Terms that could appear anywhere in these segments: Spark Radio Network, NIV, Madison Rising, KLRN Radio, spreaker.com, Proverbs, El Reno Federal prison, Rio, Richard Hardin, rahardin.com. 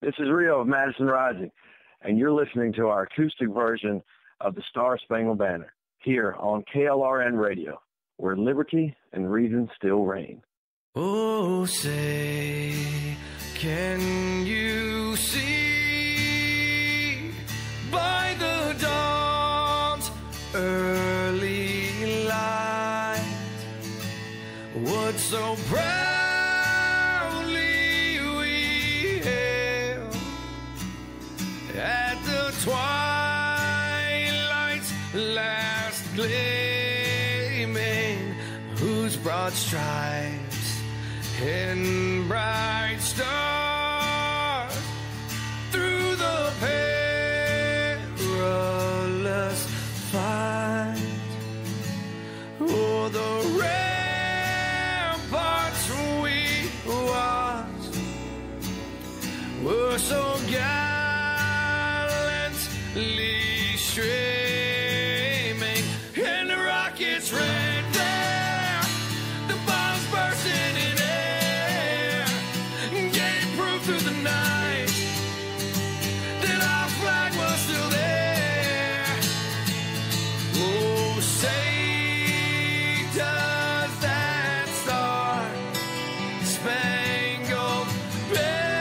This is Rio of Madison Rising, and you're listening to our acoustic version of the Star Spangled Banner here on KLRN Radio, where liberty and reason still reign. Oh, say, can you see by the dawn's early light what so bright? Twilight's last gleaming, whose broad stripes and bright stars through the perilous fight o'er the ramparts we watched were so gallant. Streaming and the rockets red there, the bombs bursting in air, gave proof through the night that our flag was still there. Oh, say does that star-spangled banner?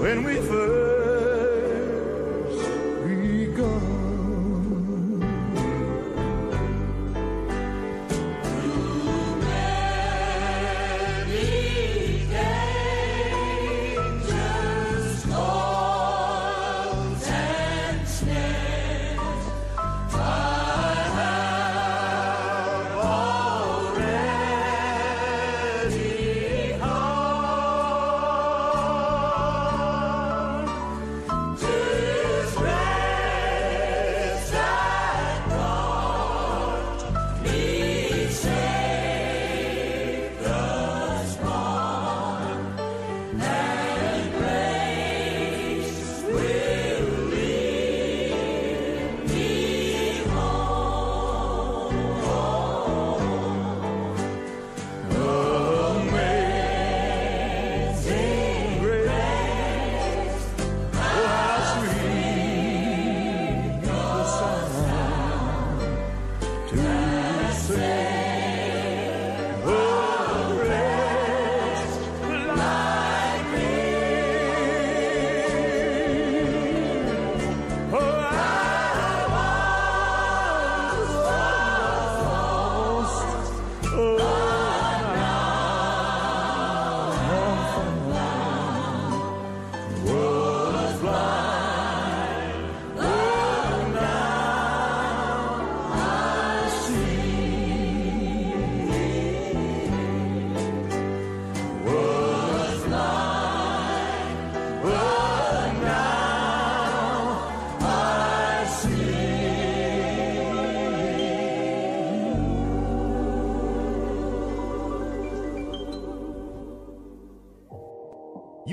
When we first begun.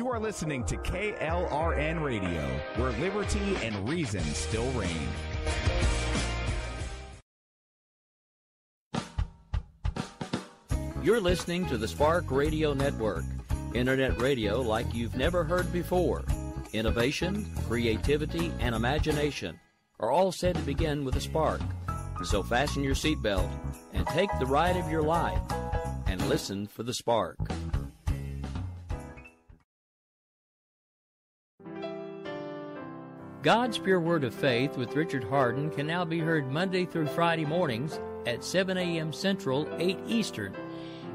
You are listening to KLRN Radio, where liberty and reason still reign. You're listening to the Spark Radio Network, internet radio like you've never heard before. Innovation, creativity, and imagination are all said to begin with a spark. So fasten your seatbelt and take the ride of your life and listen for the spark. God's Pure Word of Faith with Richard Hardin can now be heard Monday through Friday mornings at 7 a.m. Central, 8 Eastern,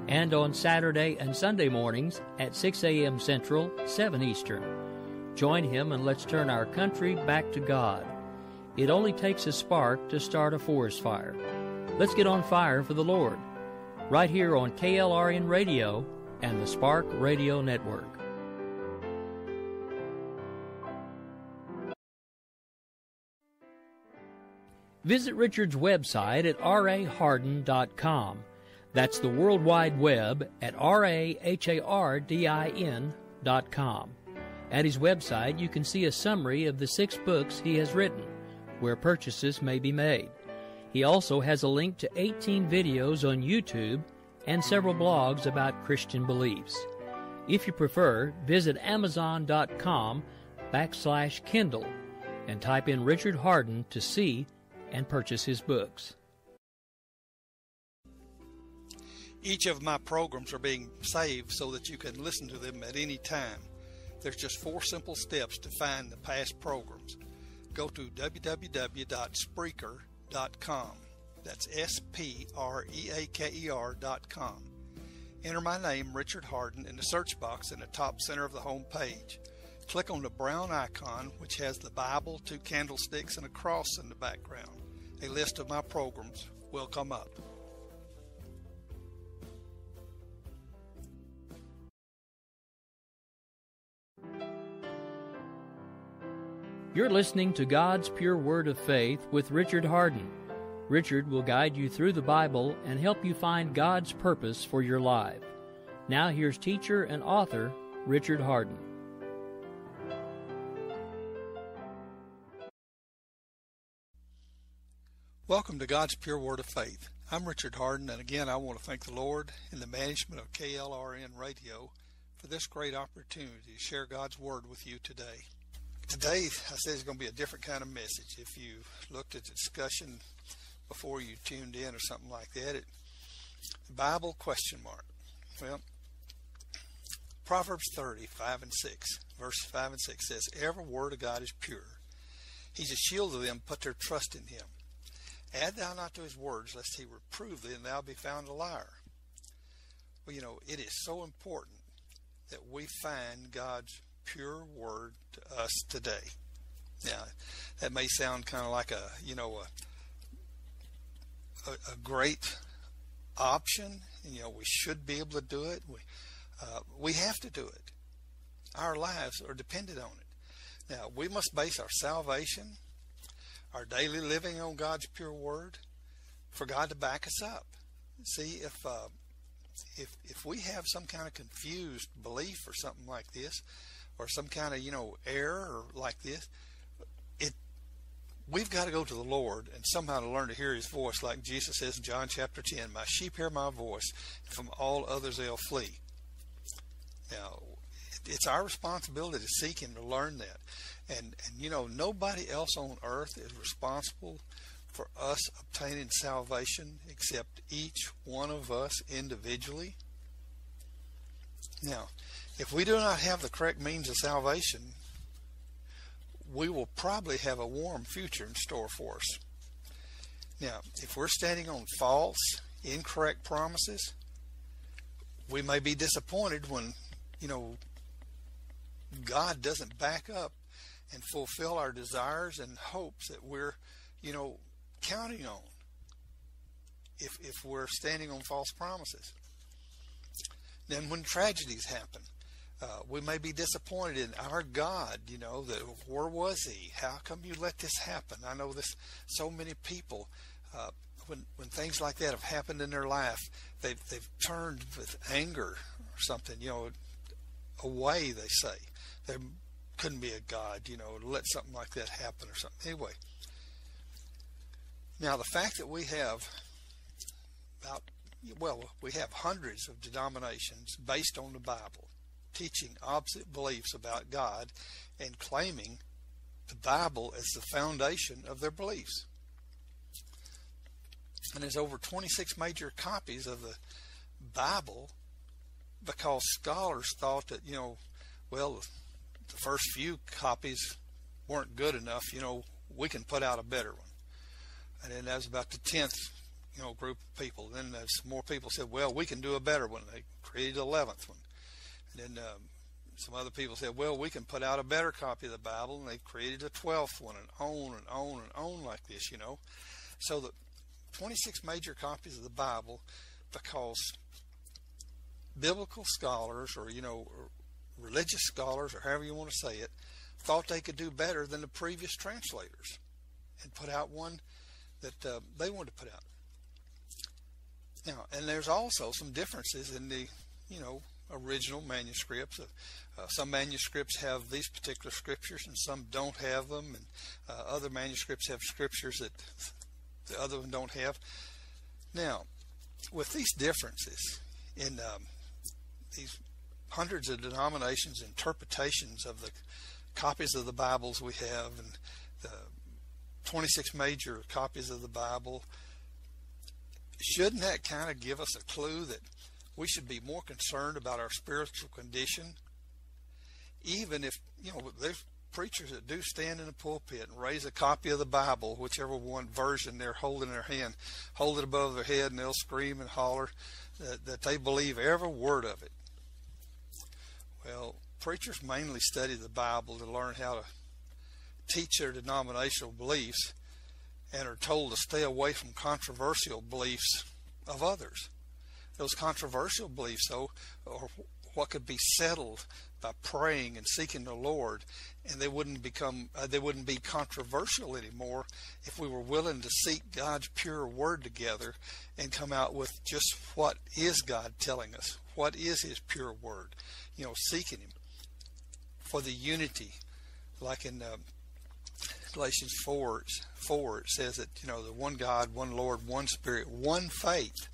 and on Saturday and Sunday mornings at 6 a.m. Central, 7 Eastern. Join him and let's turn our country back to God. It only takes a spark to start a forest fire. Let's get on fire for the Lord, right here on KLRN Radio and the Spark Radio Network. Visit Richard's website at rahardin.com. That's the World Wide Web at rahardin.com. At his website, you can see a summary of the 6 books he has written, where purchases may be made. He also has a link to 18 videos on YouTube and several blogs about Christian beliefs. If you prefer, visit amazon.com/Kindle and type in Richard Hardin to see and purchase his books. Each of my programs are being saved so that you can listen to them at any time. There's just 4 simple steps to find the past programs. Go to www.spreaker.com. That's S-P-R-E-A-K-E-R.com. Enter my name, Richard Hardin, in the search box in the top center of the home page. Click on the brown icon, which has the Bible, 2 candlesticks, and a cross in the background. A list of my programs will come up. You're listening to God's Pure Word of Faith with Richard Hardin. Richard will guide you through the Bible and help you find God's purpose for your life. Now here's teacher and author Richard Hardin. Welcome to God's Pure Word of Faith. I'm Richard Hardin, and again I want to thank the Lord and the management of KLRN Radio for this great opportunity to share God's Word with you today. Today, I said it's going to be a different kind of message. If you looked at the discussion before you tuned in or something like that, Bible question mark. Well, Proverbs 30:5 and 6, verse 5 and 6 says, "Every word of God is pure. He's a shield to them, put their trust in him. Add thou not to his words, lest he reprove thee, and thou be found a liar." Well, you know, it is so important that we find God's pure word to us today. Now, that may sound kind of like a great option. You know, we should be able to do it. We have to do it. Our lives are dependent on it. Now, we must base our salvation, our daily living on God's pure word, for God to back us up. See, if we have some kind of confused belief or something like this, or some kind of error or like this, we've got to go to the Lord and somehow to learn to hear his voice, like Jesus says in John chapter 10, "My sheep hear my voice, and from all others they'll flee." Now, it's our responsibility to seek him to learn that. And nobody else on earth is responsible for us obtaining salvation except each one of us individually. Now, if we do not have the correct means of salvation, we will probably have a warm future in store for us. Now, if we're standing on false, incorrect promises, we may be disappointed when, God doesn't back up and fulfill our desires and hopes that we're, counting on, if we're standing on false promises. Then when tragedies happen, we may be disappointed in our God, that where was he? How come you let this happen? I know this, so many people, when things like that have happened in their life, they've turned with anger or something, away, they say. There couldn't be a God, you know, let something like that happen or something. Anyway, now the fact that we have about, well, we have hundreds of denominations based on the Bible teaching opposite beliefs about God and claiming the Bible as the foundation of their beliefs. And there's over 26 major copies of the Bible because scholars thought that, you know, well, the first few copies weren't good enough, you know, we can put out a better one. And then that was about the 10th, you know, group of people. Then there's more people said, well, we can do a better one. They created the 11th one. And then some other people said, well, we can put out a better copy of the Bible, and they created a 12th one, and on and on and on like this, you know. So the 26 major copies of the Bible because biblical scholars, or, you know, religious scholars, or however you want to say it, thought they could do better than the previous translators and put out one that they wanted to put out. Now, and there's also some differences in the, you know, original manuscripts. Some manuscripts have these particular scriptures and some don't have them, and other manuscripts have scriptures that the other one don't have. Now, with these differences in these hundreds of denominations, interpretations of the copies of the Bibles we have, and the 26 major copies of the Bible, shouldn't that kind of give us a clue that we should be more concerned about our spiritual condition? Even if, you know, there's preachers that do stand in the pulpit and raise a copy of the Bible, whichever one version they're holding in their hand, hold it above their head, and they'll scream and holler that they believe every word of it. Well, preachers mainly study the Bible to learn how to teach their denominational beliefs, and are told to stay away from controversial beliefs of others. Those controversial beliefs, though, are what could be settled by praying and seeking the Lord, and they wouldn't be controversial anymore if we were willing to seek God's pure word together and come out with just what is God telling us, what is his pure word, you know, seeking him for the unity. Like in Galatians 4, it says that, you know, the one God, one Lord, one Spirit, one faith.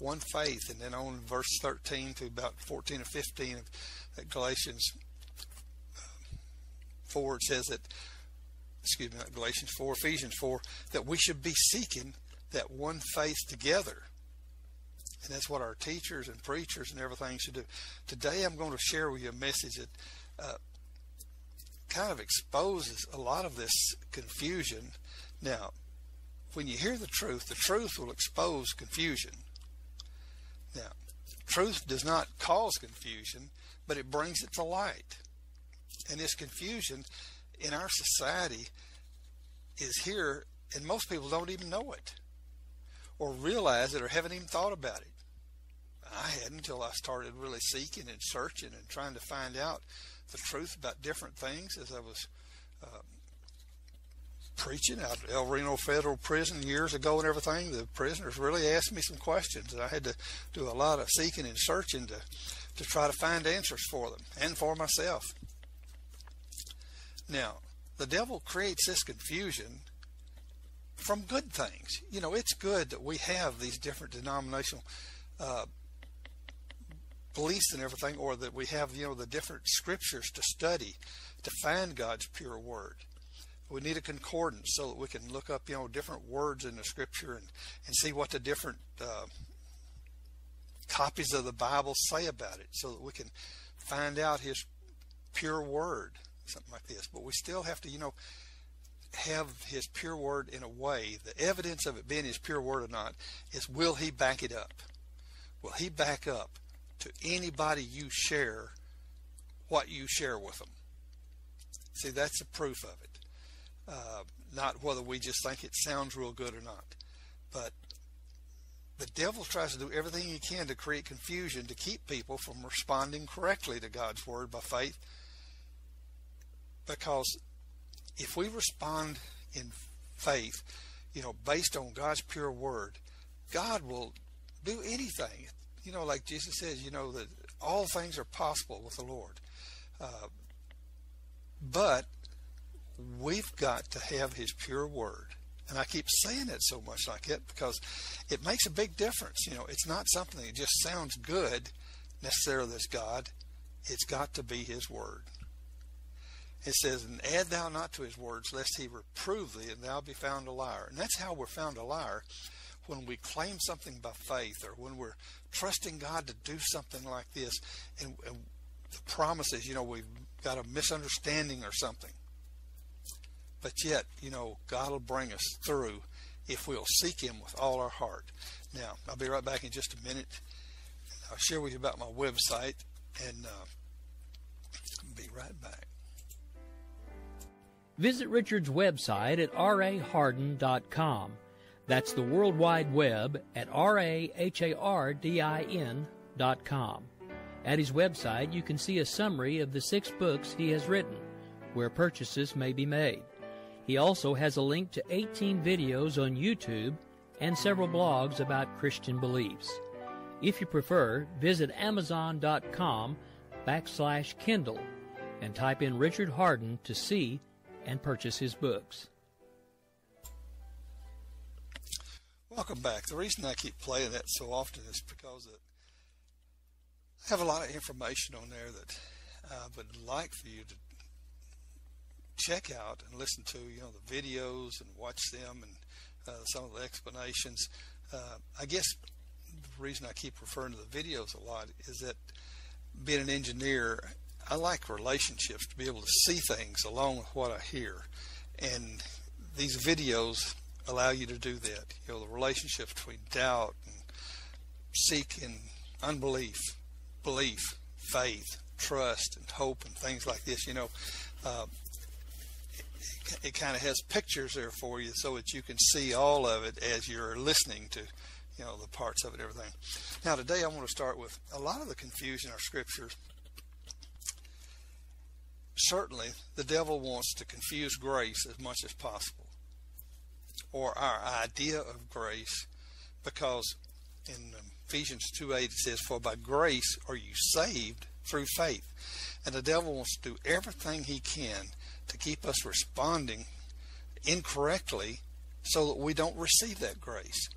And then on verse 13 to about 14 or 15 of Galatians 4, it says that, excuse me, not Galatians 4, Ephesians 4, that we should be seeking that one faith together. And that's what our teachers and preachers and everything should do. Today I'm going to share with you a message that kind of exposes a lot of this confusion. Now, when you hear the truth will expose confusion. Now, truth does not cause confusion, but it brings it to light. And this confusion in our society is here, and most people don't even know it or realize it or haven't even thought about it. I hadn't until I started really seeking and searching and trying to find out the truth about different things as I was preaching out of El Reno Federal Prison years ago and everything. The prisoners really asked me some questions, and I had to do a lot of seeking and searching to try to find answers for them and for myself. Now, the devil creates this confusion from good things. You know, it's good that we have these different denominational beliefs and everything, or that we have, you know, the different scriptures to study to find God's pure word. We need a concordance so that we can look up, you know, different words in the scripture and see what the different copies of the Bible say about it, so that we can find out his pure word, something like this. But we still have to, you know, have his pure word in a way. The evidence of it being his pure word or not is, will he back it up? Will he back up to anybody you share what you share with them? See, that's the proof of it. Not whether we just think it sounds real good or not. But the devil tries to do everything he can to create confusion to keep people from responding correctly to God's word by faith. Because if we respond in faith, you know, based on God's pure word, God will do anything. You know, like Jesus says, you know, that all things are possible with the Lord. But we've got to have His pure word. And I keep saying it so much like it because it makes a big difference. You know, it's not something that just sounds good necessarily as God. It's got to be His word. It says, and add thou not to his words, lest he reprove thee, and thou be found a liar. And that's how we're found a liar, when we claim something by faith, or when we're trusting God to do something like this, and the promise is, you know, we've got a misunderstanding or something. But yet, you know, God will bring us through if we'll seek Him with all our heart. Now, I'll be right back in just a minute. I'll share with you about my website, and be right back. Visit Richard's website at rahardin.com. That's the World Wide Web at rahardin.com. At his website, you can see a summary of the 6 books he has written, where purchases may be made. He also has a link to 18 videos on YouTube and several blogs about Christian beliefs. If you prefer, visit amazon.com/Kindle and type in Richard Hardin to see and purchase his books. Welcome back. The reason I keep playing that so often is because I have a lot of information on there that I would like for you to check out and listen to, you know, the videos and watch them, and some of the explanations. I guess the reason I keep referring to the videos a lot is that, being an engineer, I like relationships, to be able to see things along with what I hear, and these videos allow you to do that. You know, the relationship between doubt and seek and unbelief, belief, faith, trust, and hope, and things like this. You know, it kind of has pictures there for you so that you can see all of it as you're listening to, you know, the parts of it, everything. Now, today I want to start with a lot of the confusion in our scriptures. Certainly, the devil wants to confuse grace as much as possible, or our idea of grace, because in Ephesians 2:8 it says, "For by grace are you saved through faith." And the devil wants to do everything he can to keep us responding incorrectly so that we don't receive that grace.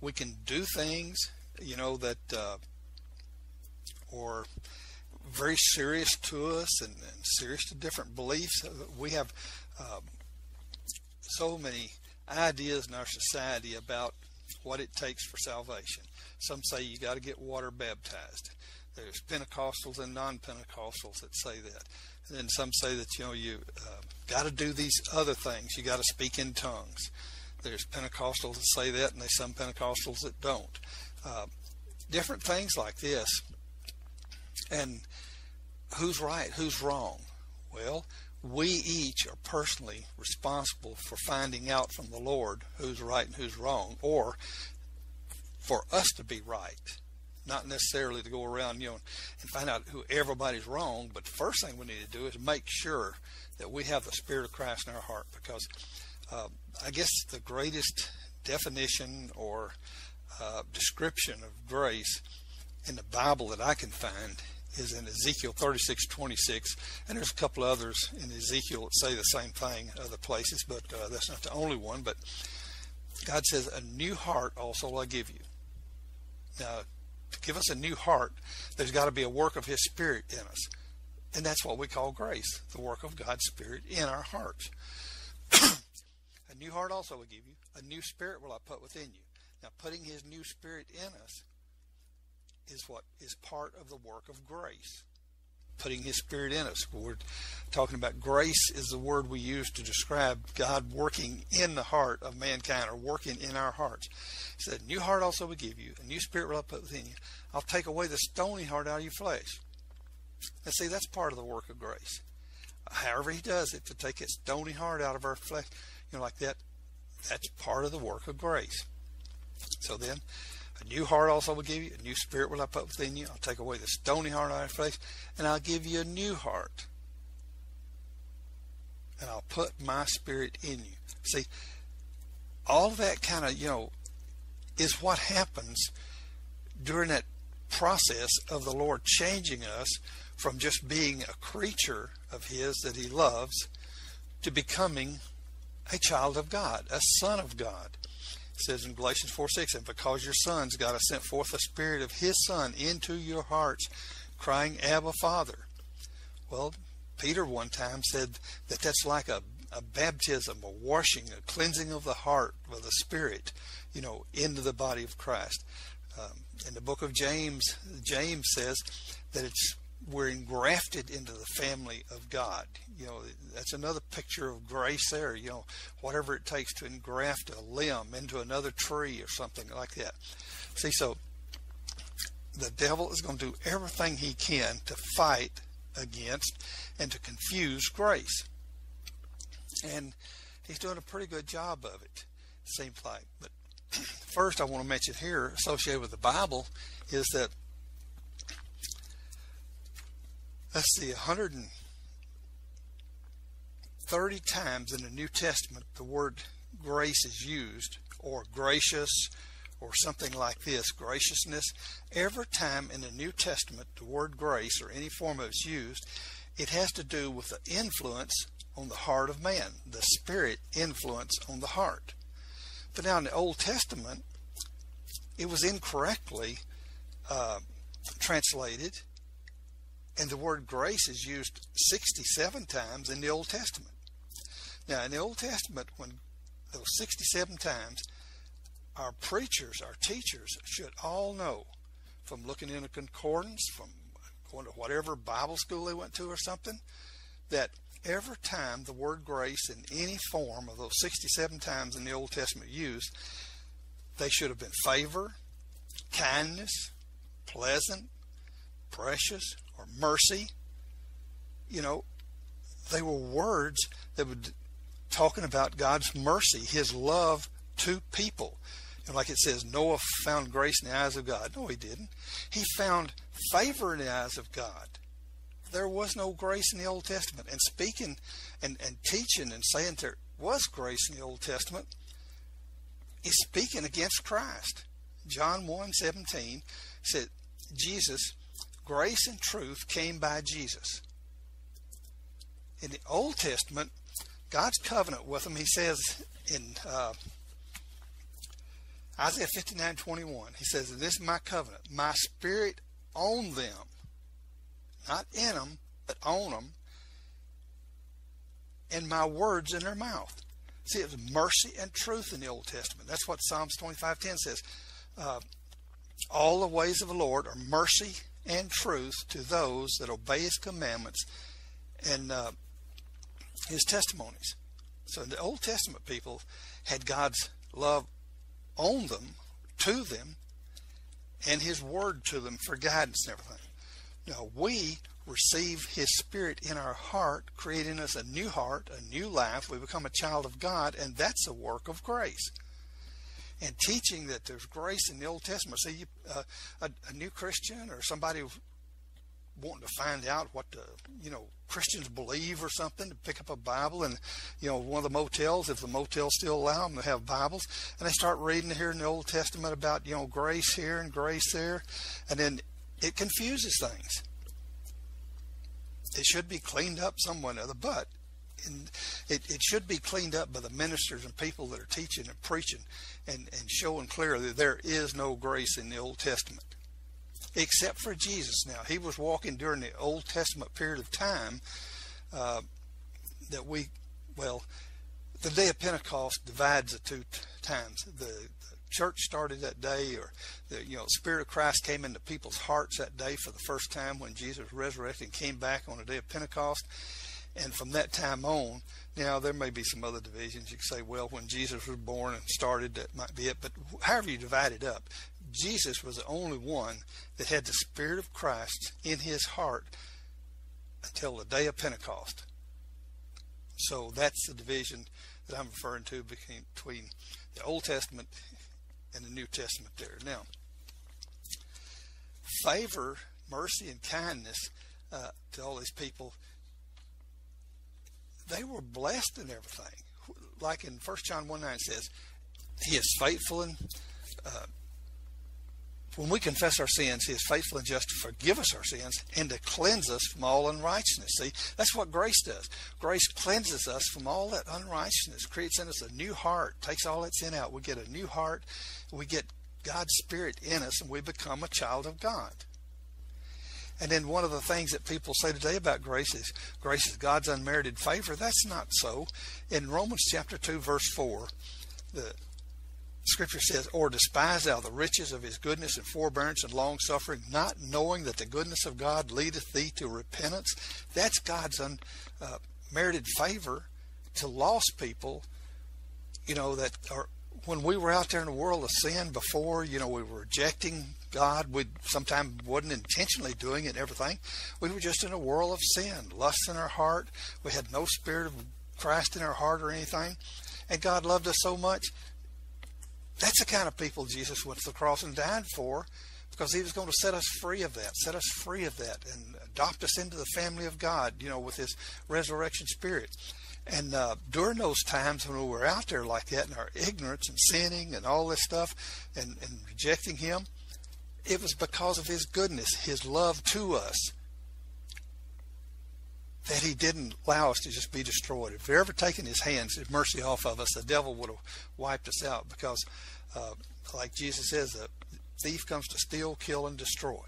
We can do things, you know, that or very serious to us, and serious to different beliefs. We have so many ideas in our society about what it takes for salvation. Some say you got to get water baptized. There's Pentecostals and non-Pentecostals that say that. And then some say that, you know, you got to do these other things. You got to speak in tongues. There's Pentecostals that say that, and there's some Pentecostals that don't. Different things like this. And who's right, who's wrong? Well, we each are personally responsible for finding out from the Lord who's right and who's wrong, or for us to be right. Not necessarily to go around, you know, and find out who everybody's wrong, but the first thing we need to do is make sure that we have the Spirit of Christ in our heart, because I guess the greatest definition or description of grace in the Bible that I can find is in Ezekiel 36:26, and there's a couple others in Ezekiel that say the same thing other places, but that's not the only one. But God says, "A new heart also will I give you." Now, to give us a new heart, there's got to be a work of His Spirit in us, and that's what we call grace, the work of God's Spirit in our hearts. "A new heart also will give you, a new spirit will I put within you." Now, putting His new Spirit in us is what is part of the work of grace. Putting His Spirit in us. We're talking about grace is the word we use to describe God working in the heart of mankind, or working in our hearts. He said, "A new heart also will give you, a new spirit will I put within you. I'll take away the stony heart out of your flesh." And see, that's part of the work of grace. However He does it, to take that stony heart out of our flesh, you know, like that, that's part of the work of grace. So then, "A new heart also will give you, a new spirit will I put within you. I'll take away the stony heart out of your flesh, and I'll give you a new heart. And I'll put my Spirit in you." See, all that kind of, you know, is what happens during that process of the Lord changing us from just being a creature of His that He loves to becoming a child of God, a son of God. It says in Galatians 4:6, and because your sons, God has sent forth the Spirit of His Son into your hearts, crying, Abba, Father. Well, Peter one time said that that's like a baptism, a washing, a cleansing of the heart with the Spirit, you know, into the body of Christ. In the book of James, James says that we're engrafted into the family of God. You know, that's another picture of grace there, you know, whatever it takes to engraft a limb into another tree or something like that. See, so the devil is going to do everything he can to fight against and to confuse grace. And he's doing a pretty good job of it, it seems like. But first I want to mention here, associated with the Bible, is that, let's see, 130 times in the New Testament the word grace is used, or gracious, or something like this, graciousness. Every time in the New Testament the word grace, or any form of it, is used, it has to do with the influence on the heart of man, the Spirit influence on the heart. But now in the Old Testament, it was incorrectly translated, and the word grace is used 67 times in the Old Testament. Now in the Old Testament, when those 67 times, our preachers, our teachers should all know, from looking in a concordance, from going to whatever Bible school they went to or something, that every time the word grace in any form of those 67 times in the Old Testament used, they should have been favor, kindness, pleasant, precious, or mercy. You know, they were words that were talking about God's mercy, His love to people. And like it says, Noah found grace in the eyes of God. No, he didn't. He found favor in the eyes of God. There was no grace in the Old Testament. And speaking and teaching and saying there was grace in the Old Testament is speaking against Christ. John 1:17 said, Jesus, grace and truth came by Jesus. In the Old Testament, God's covenant with them, He says in Isaiah 59:21, He says, this is my covenant, my Spirit on them. Not in them, but on them, and my words in their mouth. See, it was mercy and truth in the Old Testament. That's what Psalms 25:10 says. All the ways of the Lord are mercy and truth to those that obey His commandments and His testimonies. So the Old Testament people had God's love on them, to them, and His word to them for guidance and everything. Now we receive His Spirit in our heart, creating us a new heart, a new life. We become a child of God, and that's a work of grace. And teaching that there's grace in the Old Testament. See, a new Christian or somebody wanting to find out what the, you know, Christians believe or something, to pick up a Bible and, you know, one of the motels, if the motels still allow them to have Bibles, and they start reading here in the Old Testament about, you know, grace here and grace there, and then it confuses things. It should be cleaned up some way or another, but it should be cleaned up by the ministers and people that are teaching and preaching and showing clearly that there is no grace in the Old Testament. Except for Jesus. Now, He was walking during the Old Testament period of time that we, well, the day of Pentecost divides the two times. The church started that day, or the, you know, Spirit of Christ came into people's hearts that day for the first time when Jesus resurrected and came back on the day of Pentecost. And from that time on, now there may be some other divisions. You can say, well, when Jesus was born and started, that might be it. But however you divide it up, Jesus was the only one that had the Spirit of Christ in His heart until the day of Pentecost. So that's the division that I'm referring to between the Old Testament and the New Testament there. Now, favor, mercy, and kindness to all these people, they were blessed in everything. Like in 1 John 1:9 says, He is faithful and When we confess our sins, He is faithful and just to forgive us our sins and to cleanse us from all unrighteousness. See, that's what grace does. Grace cleanses us from all that unrighteousness, creates in us a new heart, takes all that sin out. We get a new heart, we get God's Spirit in us, and we become a child of God. And then one of the things that people say today about grace is God's unmerited favor. That's not so. In Romans chapter 2, verse 4, the Scripture says, or despise thou the riches of his goodness and forbearance and long suffering, not knowing that the goodness of God leadeth thee to repentance. That's God's unmerited favor to lost people, you know, that are, when we were out there in the world of sin before, you know, we were rejecting God. We sometimes wasn't intentionally doing it and everything. We were just in a world of sin, lust in our heart. We had no Spirit of Christ in our heart or anything. And God loved us so much. That's the kind of people Jesus went to the cross and died for, because he was going to set us free of that, and adopt us into the family of God, you know, with his resurrection Spirit. And during those times when we were out there like that in our ignorance and sinning and all this stuff and rejecting him, it was because of his goodness, his love to us, that he didn't allow us to just be destroyed. If we'd ever taken his hands, his mercy off of us, the devil would have wiped us out, because like Jesus says, the thief comes to steal, kill, and destroy.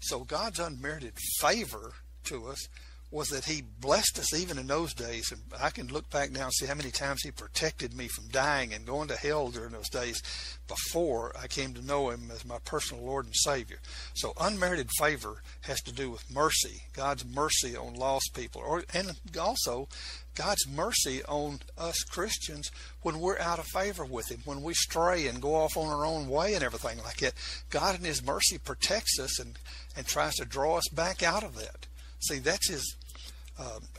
So God's unmerited favor to us was that he blessed us even in those days. And I can look back now and see how many times he protected me from dying and going to hell during those days before I came to know him as my personal Lord and Savior. So unmerited favor has to do with mercy, God's mercy on lost people, and also God's mercy on us Christians when we're out of favor with him, when we stray and go off on our own way and everything like that. God in his mercy protects us and tries to draw us back out of that. See, that's his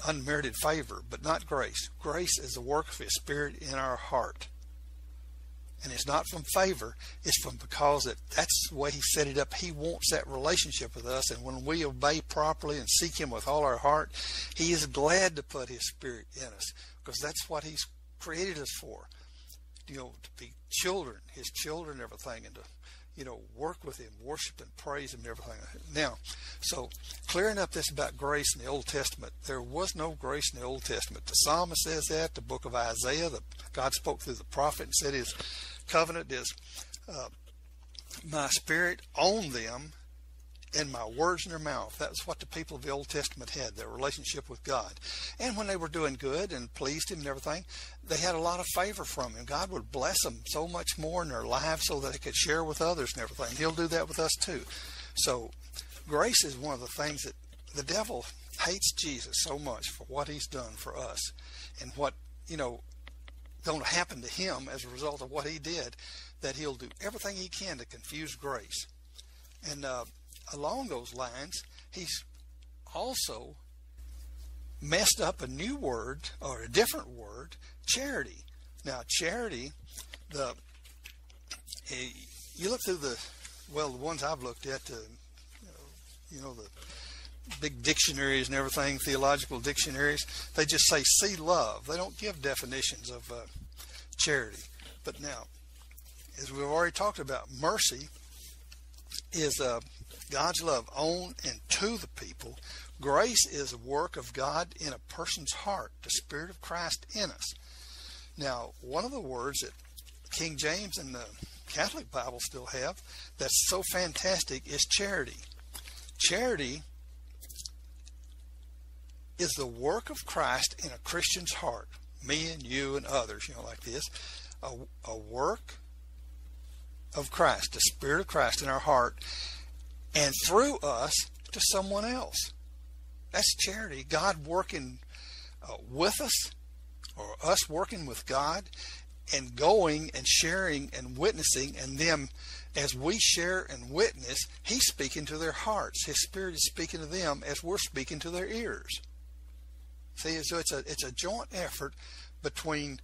unmerited favor, but not grace. Grace is the work of his Spirit in our heart. And it's not from favor, it's from because that's the way he set it up. He wants that relationship with us, and when we obey properly and seek him with all our heart, he is glad to put his Spirit in us, because that's what he's created us for. You know, to be children, his children and everything, and to, you know, work with him, worship and praise him and everything. Now, so clearing up this about grace in the Old Testament, there was no grace in the Old Testament. The psalmist says that, the book of Isaiah, God spoke through the prophet and said his covenant is my Spirit on them and my words in their mouth. That's what the people of the Old Testament had, their relationship with God. And when they were doing good and pleased him and everything, they had a lot of favor from him. God would bless them so much more in their lives so that they could share with others and everything. He'll do that with us too. So grace is one of the things that the devil hates Jesus so much for, what he's done for us and what, you know, going to happen to him as a result of what he did, that he'll do everything he can to confuse grace. And along those lines, he's also messed up a new word, or a different word, charity. Now, charity, you look through the ones I've looked at, the big dictionaries and everything, theological dictionaries, they just say, see love. They don't give definitions of charity. But now, as we've already talked about, mercy is God's love on and to the people. Grace is the work of God in a person's heart, the Spirit of Christ in us. Now, one of the words that King James and the Catholic Bible still have that's so fantastic is charity. Charity is the work of Christ in a Christian's heart, me and you and others, you know, like this, a work of Christ, the Spirit of Christ in our heart, and through us to someone else. That's charity. God working with us, or us working with God, and going and sharing and witnessing, and them, as we share and witness, he's speaking to their hearts. His Spirit is speaking to them as we're speaking to their ears. See, so it's a joint effort between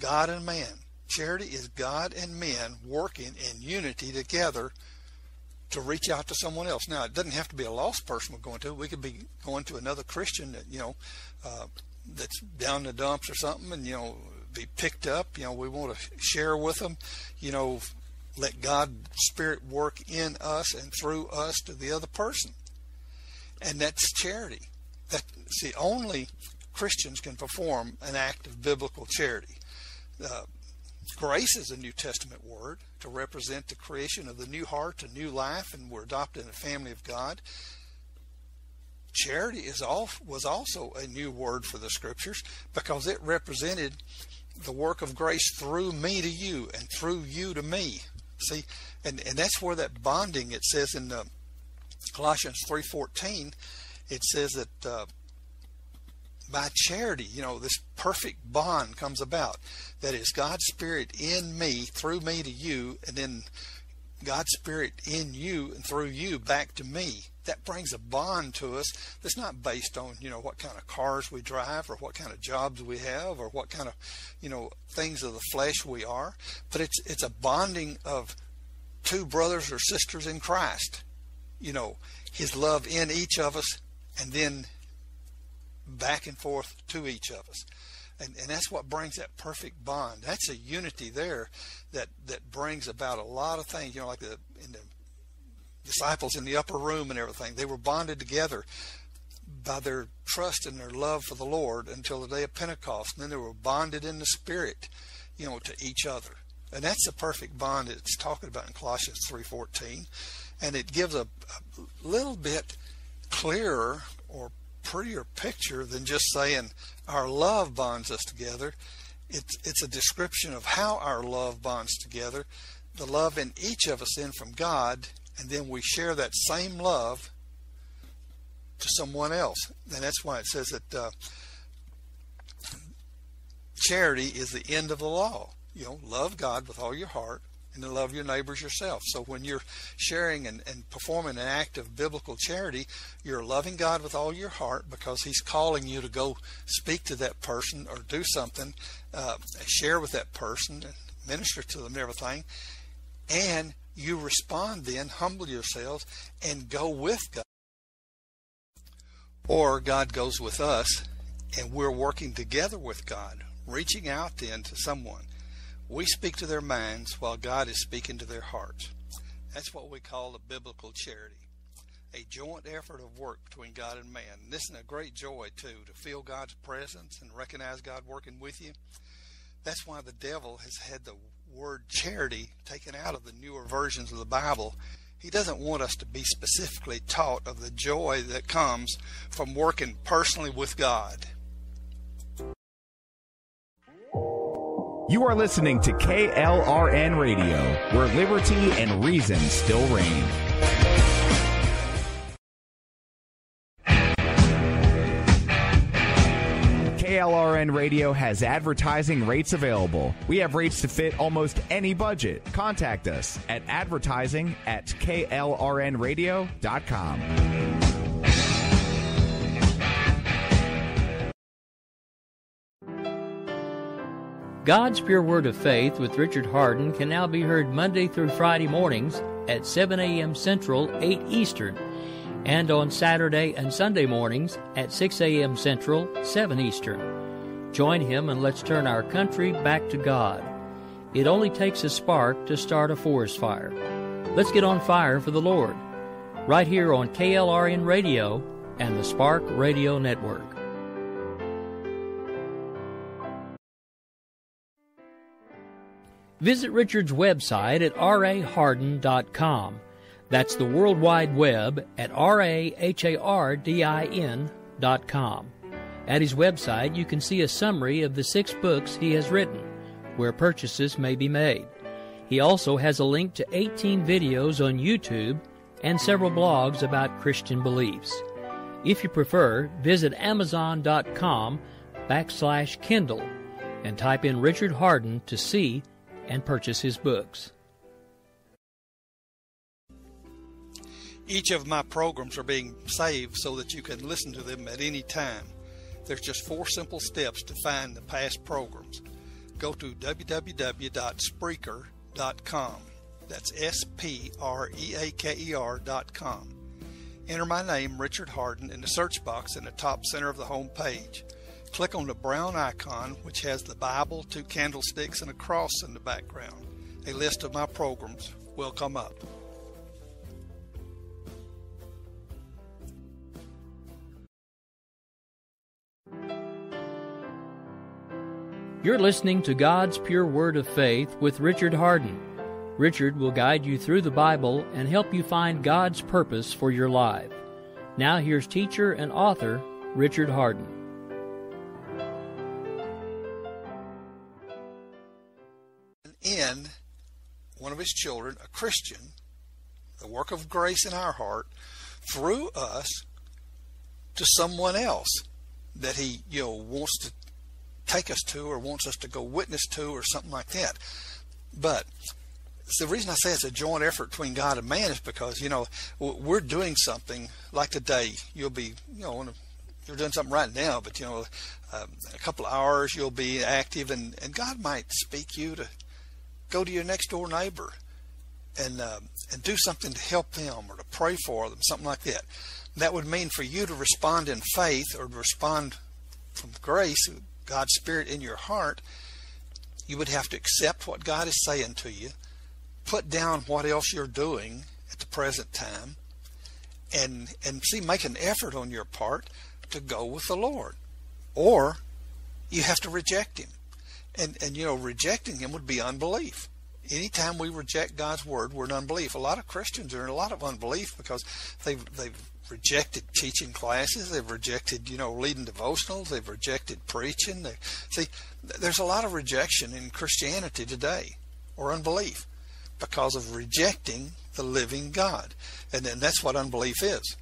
God and man. Charity is God and men working in unity together to reach out to someone else. Now, it doesn't have to be a lost person we're going to. We could be going to another Christian that, you know, that's down in the dumps or something, and, you know, be picked up. You know, we want to share with them, you know, Let God's Spirit work in us and through us to the other person. And that's charity. See, only Christians can perform an act of biblical charity. Grace is a New Testament word to represent the creation of the new heart, a new life, and we're adopted in the family of God. Charity was also a new word for the Scriptures because it represented the work of grace through me to you and through you to me. See, and that's where that bonding, it says in Colossians 3:14, it says that by charity, you know, this perfect bond comes about. That is God's Spirit in me, through me to you, and then God's Spirit in you and through you back to me. That brings a bond to us that's not based on, you know, what kind of cars we drive or what kind of jobs we have or what kind of, you know, things of the flesh we are. But it's a bonding of two brothers or sisters in Christ. You know, His love in each of us and then back and forth to each of us. And that's what brings that perfect bond. That's a unity there that brings about a lot of things, you know, like in the disciples in the upper room and everything. They were bonded together by their trust and their love for the Lord until the day of Pentecost. And then they were bonded in the Spirit, you know, to each other. And that's the perfect bond that it's talking about in Colossians 3:14. And it gives a little bit clearer or prettier picture than just saying our love bonds us together. It's a description of how our love bonds together, the love in each of us then from God, and then we share that same love to someone else. And that's why it says that charity is the end of the law. You know, love God with all your heart and to love your neighbors yourself. So when you're sharing and performing an act of biblical charity, you're loving God with all your heart because He's calling you to go speak to that person or do something, share with that person, minister to them and everything. And you respond then, humble yourselves, and go with God. Or God goes with us, and we're working together with God, reaching out then to someone. We speak to their minds while God is speaking to their hearts. That's what we call a biblical charity, a joint effort of work between God and man. And this is a great joy, too, to feel God's presence and recognize God working with you. That's why the devil has had the word charity taken out of the newer versions of the Bible. He doesn't want us to be specifically taught of the joy that comes from working personally with God. You are listening to KLRN Radio, where liberty and reason still reign. KLRN Radio has advertising rates available. We have rates to fit almost any budget. Contact us at advertising@klrnradio.com. God's Pure Word of Faith with Richard Hardin can now be heard Monday through Friday mornings at 7 a.m. Central, 8 Eastern, and on Saturday and Sunday mornings at 6 a.m. Central, 7 Eastern. Join him and let's turn our country back to God. It only takes a spark to start a forest fire. Let's get on fire for the Lord, right here on KLRN Radio and the Spark Radio Network. Visit Richard's website at rahardin.com. That's the World Wide Web at rahardin.com. At his website, you can see a summary of the 6 books he has written, where purchases may be made. He also has a link to 18 videos on YouTube and several blogs about Christian beliefs. If you prefer, visit amazon.com/Kindle and type in Richard Hardin to see and purchase his books. Each of my programs are being saved so that you can listen to them at any time. There's just 4 simple steps to find the past programs. Go to www.spreaker.com. That's spreaker.com. Enter my name, Richard Hardin, in the search box in the top center of the home page. Click on the brown icon, which has the Bible, 2 candlesticks, and a cross in the background. a list of my programs will come up. You're listening to God's Pure Word of Faith with Richard Hardin. Richard will guide you through the Bible and help you find God's purpose for your life. Now here's teacher and author Richard Hardin. In one of his children, a Christian, the work of grace in our heart, through us to someone else that he, wants to take us to or wants us to go witness to or something like that. But the reason I say it's a joint effort between God and man is because, we're doing something like today. You'll be, you're doing something right now, but, a couple of hours you'll be active, and God might speak you to go to your next door neighbor and do something to help them or to pray for them, something like that. That would mean for you to respond in faith or to respond from grace, God's Spirit in your heart. You would have to accept what God is saying to you, put down what else you're doing at the present time, and make an effort on your part to go with the Lord. Or you have to reject Him. And rejecting Him would be unbelief. Anytime we reject God's Word, we're in unbelief. A lot of Christians are in a lot of unbelief because they've rejected teaching classes, they've rejected, leading devotionals, they've rejected preaching. There's a lot of rejection in Christianity today, or unbelief, because of rejecting the living God. And then that's what unbelief is.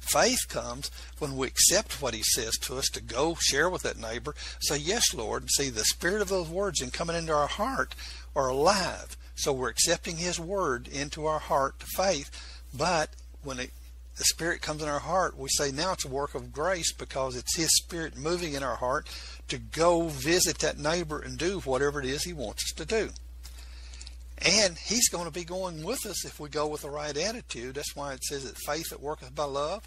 Faith comes when we accept what He says to us to go share with that neighbor. Say, yes, Lord. And see, the spirit of those words and coming into our heart are alive. So we're accepting His Word into our heart to faith. But when the Spirit comes in our heart, we say now it's a work of grace because it's His Spirit moving in our heart to go visit that neighbor and do whatever it is He wants us to do. And He's going to be going with us if we go with the right attitude. That's why it says that faith that worketh by love,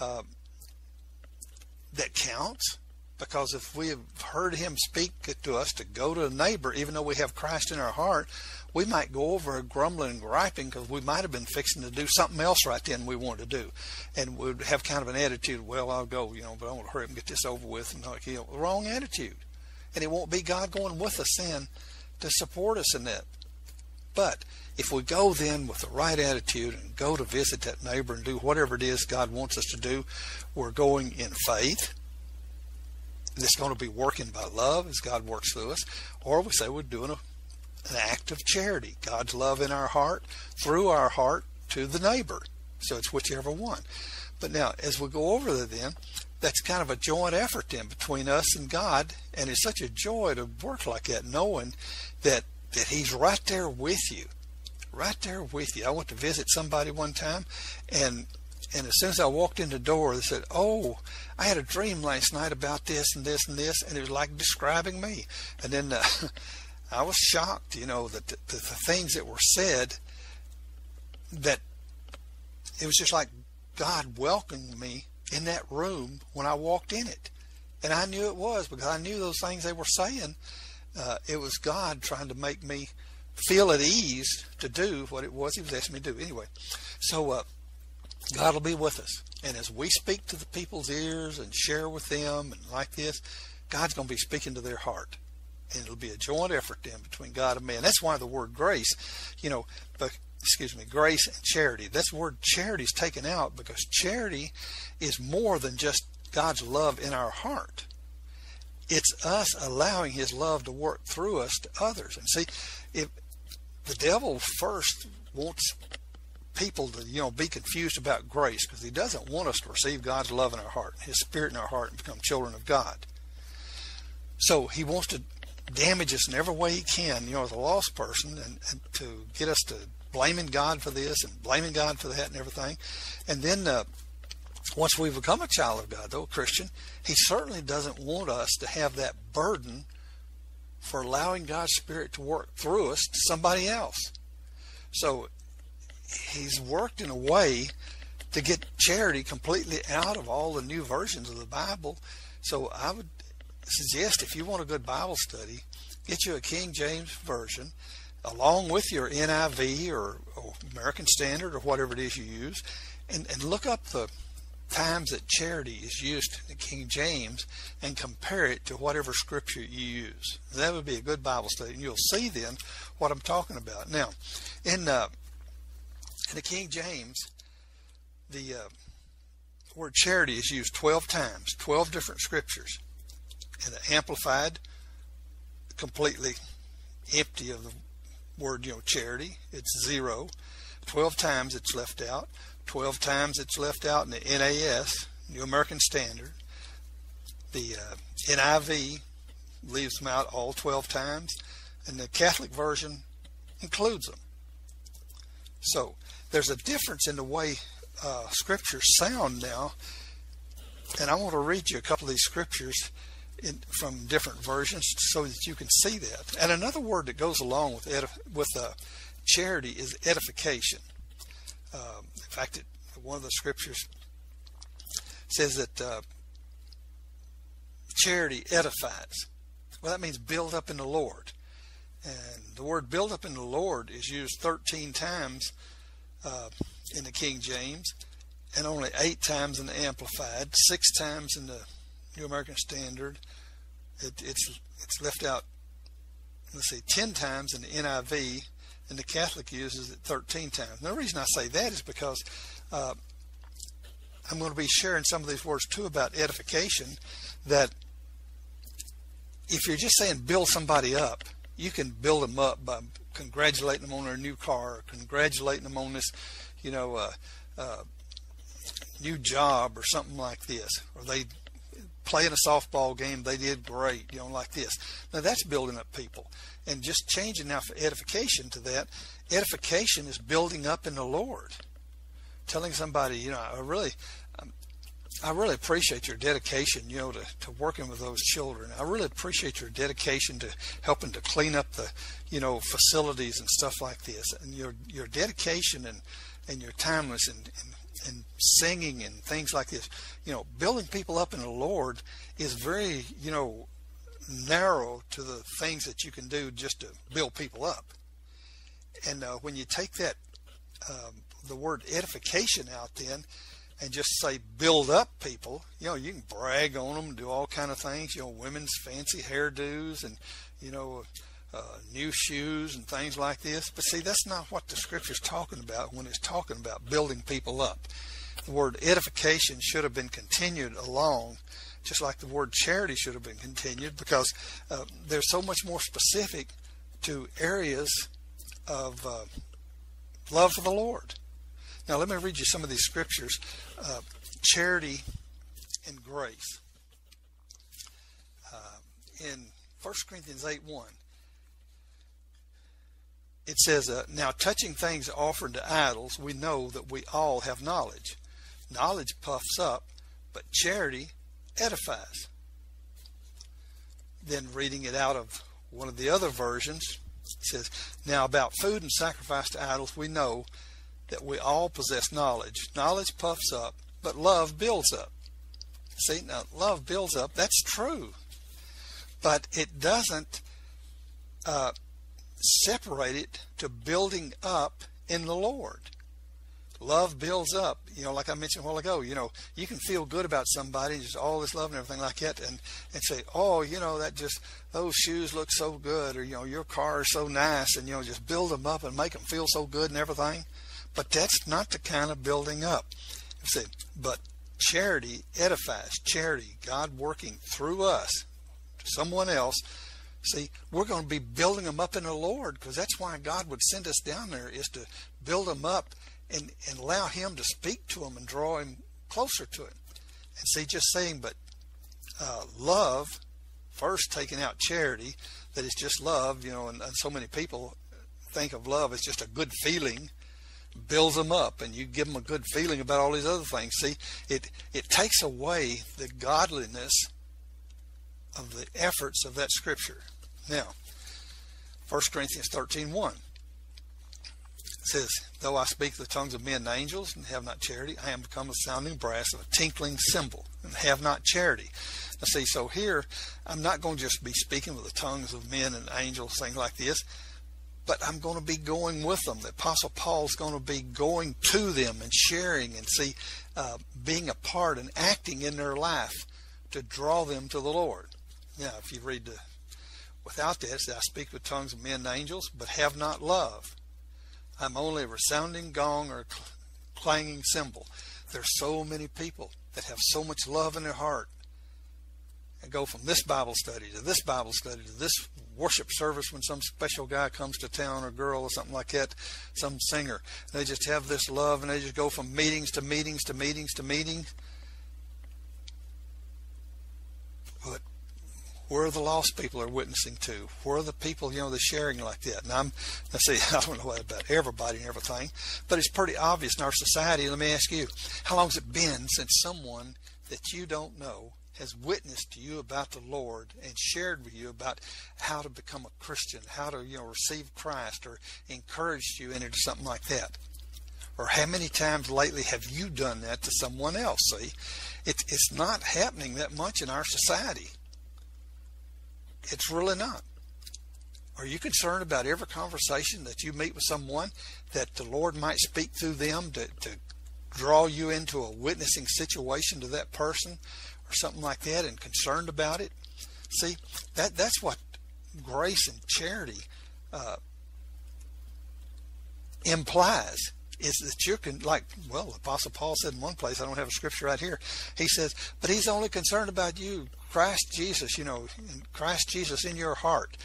that counts. Because if we have heard Him speak to us to go to a neighbor, even though we have Christ in our heart, we might go over grumbling and griping because we might have been fixing to do something else right then we wanted to do. And we'd have kind of an attitude, well, I'll go, but I want to hurry up and get this over with. And the wrong attitude. And it won't be God going with us then to support us in that. But if we go then with the right attitude and go to visit that neighbor and do whatever it is God wants us to do, we're going in faith. And it's going to be working by love as God works through us. Or we say we're doing an act of charity. God's love in our heart, through our heart, to the neighbor. So it's whichever one. But now, as we go over there then, that's kind of a joint effort then between us and God. And it's such a joy to work like that, knowing that He's right there with you. Right there with you. I went to visit somebody one time, and as soon as I walked in the door, they said, oh, I had a dream last night about this and this and this, and it was like describing me. And then I was shocked, that the things that were said, that it was just like God welcomed me in that room when I walked in it. And I knew it was, because I knew those things they were saying. It was God trying to make me feel at ease to do what it was He was asking me to do. Anyway, so God will be with us. And as we speak to the people's ears and share with them and like this, God's going to be speaking to their heart. And it'll be a joint effort then between God and man. That's why the word grace, grace and charity. That's the word charity is taken out because charity is more than just God's love in our heart. It's us allowing His love to work through us to others. And see, if the devil first wants people to, be confused about grace, because he doesn't want us to receive God's love in our heart, His Spirit in our heart, and become children of God. So he wants to damage us in every way he can, as a lost person, and to get us to blaming God for this and blaming God for that and everything. And then once we become a child of God, though, a Christian, He certainly doesn't want us to have that burden for allowing God's Spirit to work through us to somebody else. So He's worked in a way to get charity completely out of all the new versions of the Bible. So I would suggest if you want a good Bible study, get you a King James Version along with your NIV or American Standard or whatever it is you use, and look up the times that charity is used in the King James and compare it to whatever scripture you use. That would be a good Bible study, and you'll see then what I'm talking about. Now, in the King James, the word charity is used 12 times, 12 different scriptures, and Amplified, completely empty of the word, charity. It's 0. 12 times it's left out. 12 times it's left out in the NAS, New American Standard. The NIV leaves them out all 12 times, and the Catholic version includes them. So there's a difference in the way scriptures sound now, and I want to read you a couple of these scriptures from different versions so that you can see that. And another word that goes along with charity is edification. In fact, one of the scriptures says that charity edifies. Well, that means build up in the Lord. And the word build up in the Lord is used 13 times in the King James, and only 8 times in the Amplified, 6 times in the New American Standard. It's left out, 10 times in the NIV, and the Catholic uses it 13 times. And the reason I say that is because I'm going to be sharing some of these words too about edification, that if you're just saying build somebody up, you can build them up by congratulating them on their new car, or congratulating them on this, new job or something like this, or they playing a softball game, they did great, like this. Now that's building up people. And just changing now for edification to that, edification is building up in the Lord. Telling somebody, I really appreciate your dedication, to working with those children. I really appreciate your dedication to helping to clean up the, facilities and stuff like this. And your dedication and your timeliness and singing and things like this, building people up in the Lord is very, narrow to the things that you can do just to build people up. And when you take that, the word edification out then, and just say build up people, you can brag on them, do all kind of things, women's fancy hairdos and, new shoes and things like this. But see, that's not what the scripture's talking about when it's talking about building people up. The word edification should have been continued along, just like the word charity should have been continued, because they're so much more specific to areas of love for the Lord. Now let me read you some of these scriptures. Charity and grace. In 1 Corinthians 8:1, it says, now touching things offered to idols, we know that we all have knowledge. Knowledge puffs up, but charity edifies. Then reading it out of one of the other versions, it says, now about food and sacrifice to idols, we know that we all possess knowledge. Knowledge puffs up, but love builds up. See, now love builds up, that's true. But it doesn't separate it to building up in the Lord. Love builds up, like I mentioned a while ago, you can feel good about somebody, just all this love and everything like that, and say, oh, that just, those shoes look so good, or, your car is so nice, and, just build them up and make them feel so good and everything. But that's not the kind of building up. But charity edifies. Charity, God working through us to someone else. See, we're going to be building them up in the Lord, because that's why God would send us down there, is to build them up and allow Him to speak to them and draw him closer to Him. And see, just saying, but love, first taking out charity, that it's just love, and so many people think of love as just a good feeling, builds them up, and you give them a good feeling about all these other things. See, it takes away the godliness of the efforts of that scripture. Now, 1 Corinthians 13:1 says, though I speak the tongues of men and angels and have not charity, I am become a sounding brass and a tinkling cymbal, and have not charity. Now see, so here, I'm not going to just be speaking with the tongues of men and angels, things like this. but I'm going to be going with them. The Apostle Paul's going to be going to them and sharing and being a part and acting in their life to draw them to the Lord. Now, if you read without this, I speak with tongues of men and angels, but have not love. I'm only a resounding gong or clanging cymbal. There's so many people that have so much love in their heart and go from this Bible study to this Bible study to this worship service when some special guy comes to town or girl or something like that, some singer. They just have this love and they just go from meetings to meetings to meetings to meetings. But where are the lost people are witnessing to? Where are the people, they're sharing like that? And I don't know about everybody and everything, but it's pretty obvious in our society. Let me ask you, how long has it been since someone that you don't know has witnessed to you about the Lord and shared with you about how to become a Christian, how to, receive Christ, or encouraged you into something like that? Or how many times lately have you done that to someone else? See, it's not happening that much in our society. It's really not. Are you concerned about every conversation that you meet with someone that the Lord might speak through them to draw you into a witnessing situation to that person or something like that, and concerned about it? See, that's what grace and charity implies, is that you can, Apostle Paul said in one place, I don't have a scripture right here, he says, but he's only concerned about you, Christ Jesus, Christ Jesus in your heart.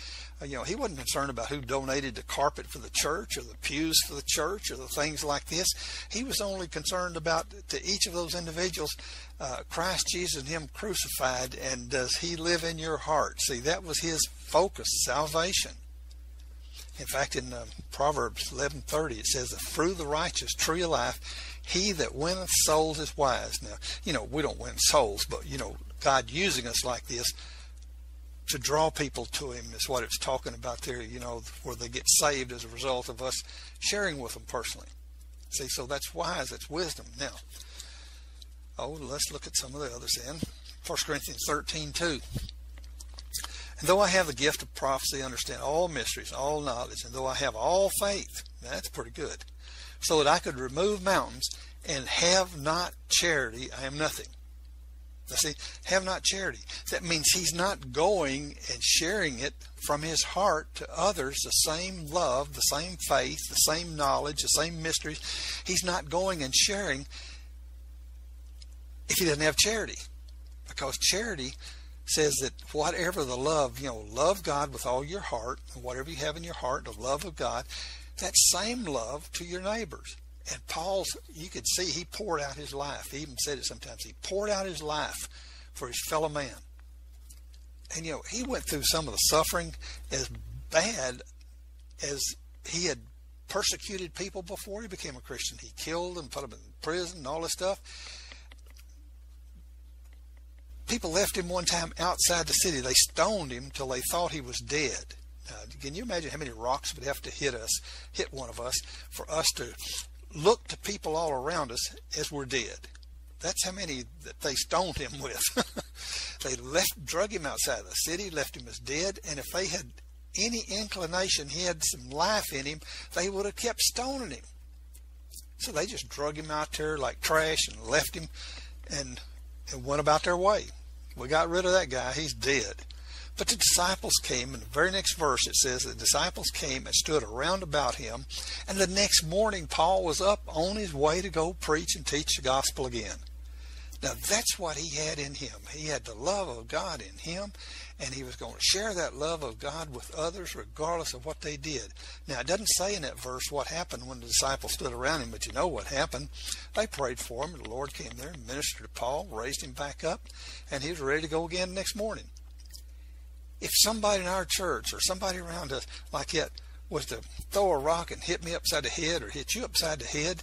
He wasn't concerned about who donated the carpet for the church or the pews for the church or the things like this. He was only concerned about, to each of those individuals, Christ Jesus and him crucified, and does he live in your heart? See, that was his focus, salvation. In fact, in Proverbs 11:30, it says, the fruit of the righteous, tree of life, he that winneth souls is wise. Now, we don't win souls, but, God using us like this to draw people to him is what it's talking about there, where they get saved as a result of us sharing with them personally. See, so that's wise, that's wisdom. Now, let's look at some of the others then. 1 Corinthians 13:2. And though I have the gift of prophecy, understand all mysteries, all knowledge, and though I have all faith, that's pretty good, so that I could remove mountains, and have not charity, I am nothing. Now see, have not charity. That means he's not going and sharing it from his heart to others, the same love, the same faith, the same knowledge, the same mysteries. He's not going and sharing if he doesn't have charity. Because charity says that whatever the love, love God with all your heart, and whatever you have in your heart, the love of God, that same love to your neighbors. And Paul's, you could see, he poured out his life. He even said it sometimes. He poured out his life for his fellow man. And, he went through some of the suffering as bad as he had persecuted people before he became a Christian. He killed and put them in prison and all this stuff. People left him one time outside the city. They stoned him till they thought he was dead. Now, can you imagine how many rocks would have to hit one of us, for us to look to people all around us as we're dead? That's how many that they stoned him with. They drug him outside of the city, left him as dead, and if they had any inclination he had some life in him, they would have kept stoning him. So they just drug him out there like trash and left him and went about their way. We got rid of that guy, he's dead. But the disciples came, and the very next verse it says, the disciples came and stood around about him, and the next morning Paul was up on his way to go preach and teach the gospel again. Now that's what he had in him. He had the love of God in him, and he was going to share that love of God with others regardless of what they did. Now it doesn't say in that verse what happened when the disciples stood around him, but you know what happened. They prayed for him, and the Lord came there, ministered to Paul, raised him back up, and he was ready to go again the next morning. If somebody in our church or somebody around us like that was to throw a rock and hit me upside the head or hit you upside the head,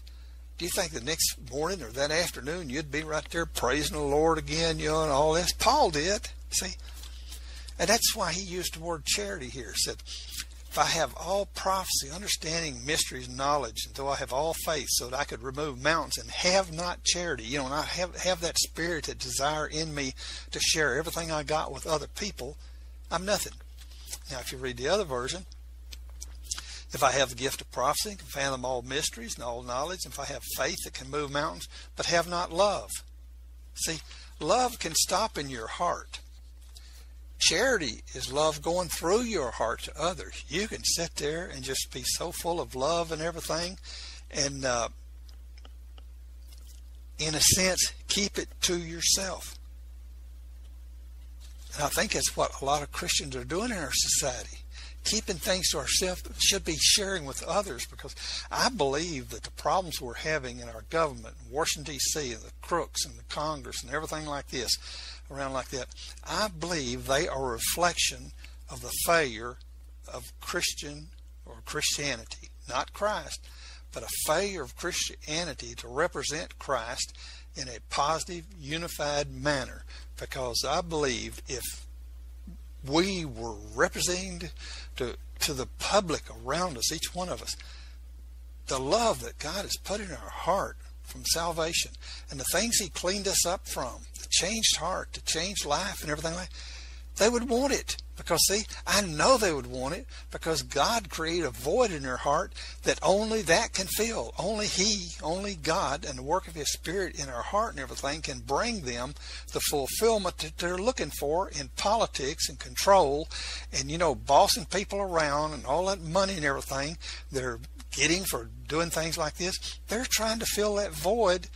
do you think the next morning or that afternoon you'd be right there praising the Lord again, and all this? Paul did, see? And that's why he used the word charity here. He said, if I have all prophecy, understanding, mysteries, knowledge, and though I have all faith so that I could remove mountains, and have not charity, and I have that spirit, that desire in me to share everything I got with other people, I'm nothing. Now, if you read the other version, If I have the gift of prophecy, can fathom all mysteries and all knowledge. If I have faith that can move mountains, but have not love. See, love can stop in your heart. Charity is love going through your heart to others. You can sit there and just be so full of love and everything, and in a sense, keep it to yourself. And I think that's what a lot of Christians are doing in our society. Keeping things to ourselves, should be sharing with others, because I believe that the problems we're having in our government, in Washington, D.C., and the crooks, and the Congress, and everything like this, around like that, I believe they are a reflection of the failure of Christianity, not Christ, but a failure of Christianity to represent Christ in a positive, unified manner. Because I believe if we were representing to the public around us, each one of us, the love that God has put in our heart from salvation and the things He cleaned us up from, the changed heart, the changed life and everything like that, they would want it. Because see, I know they would want it, because God created a void in their heart that only that can fill. Only He, only God and the work of His Spirit in our heart and everything can bring them the fulfillment that they're looking for in politics and control and, you know, bossing people around and all that money and everything they're getting for doing things like this. They're trying to fill that void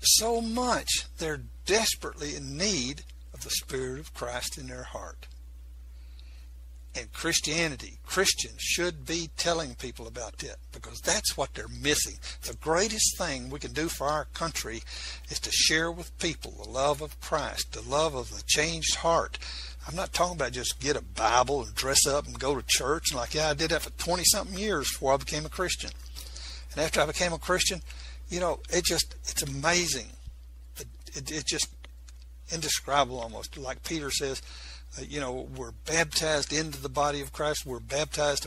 so much. They're desperately in need of the Spirit of Christ in their heart. And Christianity, Christians should be telling people about that, because that's what they're missing. The greatest thing we can do for our country is to share with people the love of Christ, the love of the changed heart. I'm not talking about just get a Bible and dress up and go to church and like, yeah, I did that for 20-something years before I became a Christian. And after I became a Christian, you know, it's amazing. It's just indescribable almost. Like Peter says, you know, we're baptized into the body of Christ. We're baptized,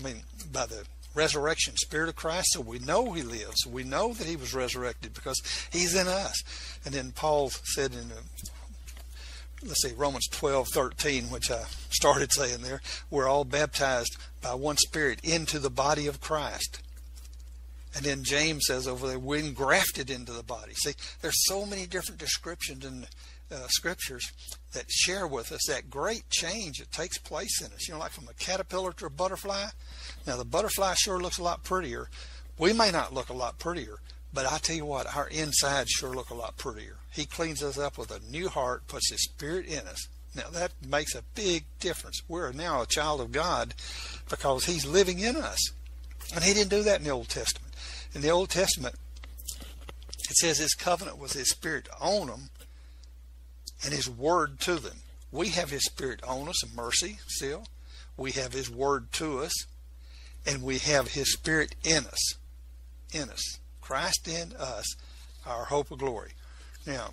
by the resurrection Spirit of Christ. So we know He lives. We know that He was resurrected because He's in us. And then Paul said in, Romans 12:13, which I started saying there, we're all baptized by one Spirit into the body of Christ. And then James says over there, we're engrafted into the body. See, there's so many different descriptions in scriptures that share with us that great change that takes place in us, you know, like from a caterpillar to a butterfly. Now the butterfly sure looks a lot prettier. We may not look a lot prettier, but I tell you what, our insides sure look a lot prettier. He cleans us up with a new heart, puts His Spirit in us. Now that makes a big difference. We're now a child of God because He's living in us, and He didn't do that in the Old Testament. In the Old Testament, it says His covenant was His Spirit on them and His word to them. We have His Spirit on us, mercy still. We have His word to us, and we have His Spirit in us. Christ in us, our hope of glory. Now,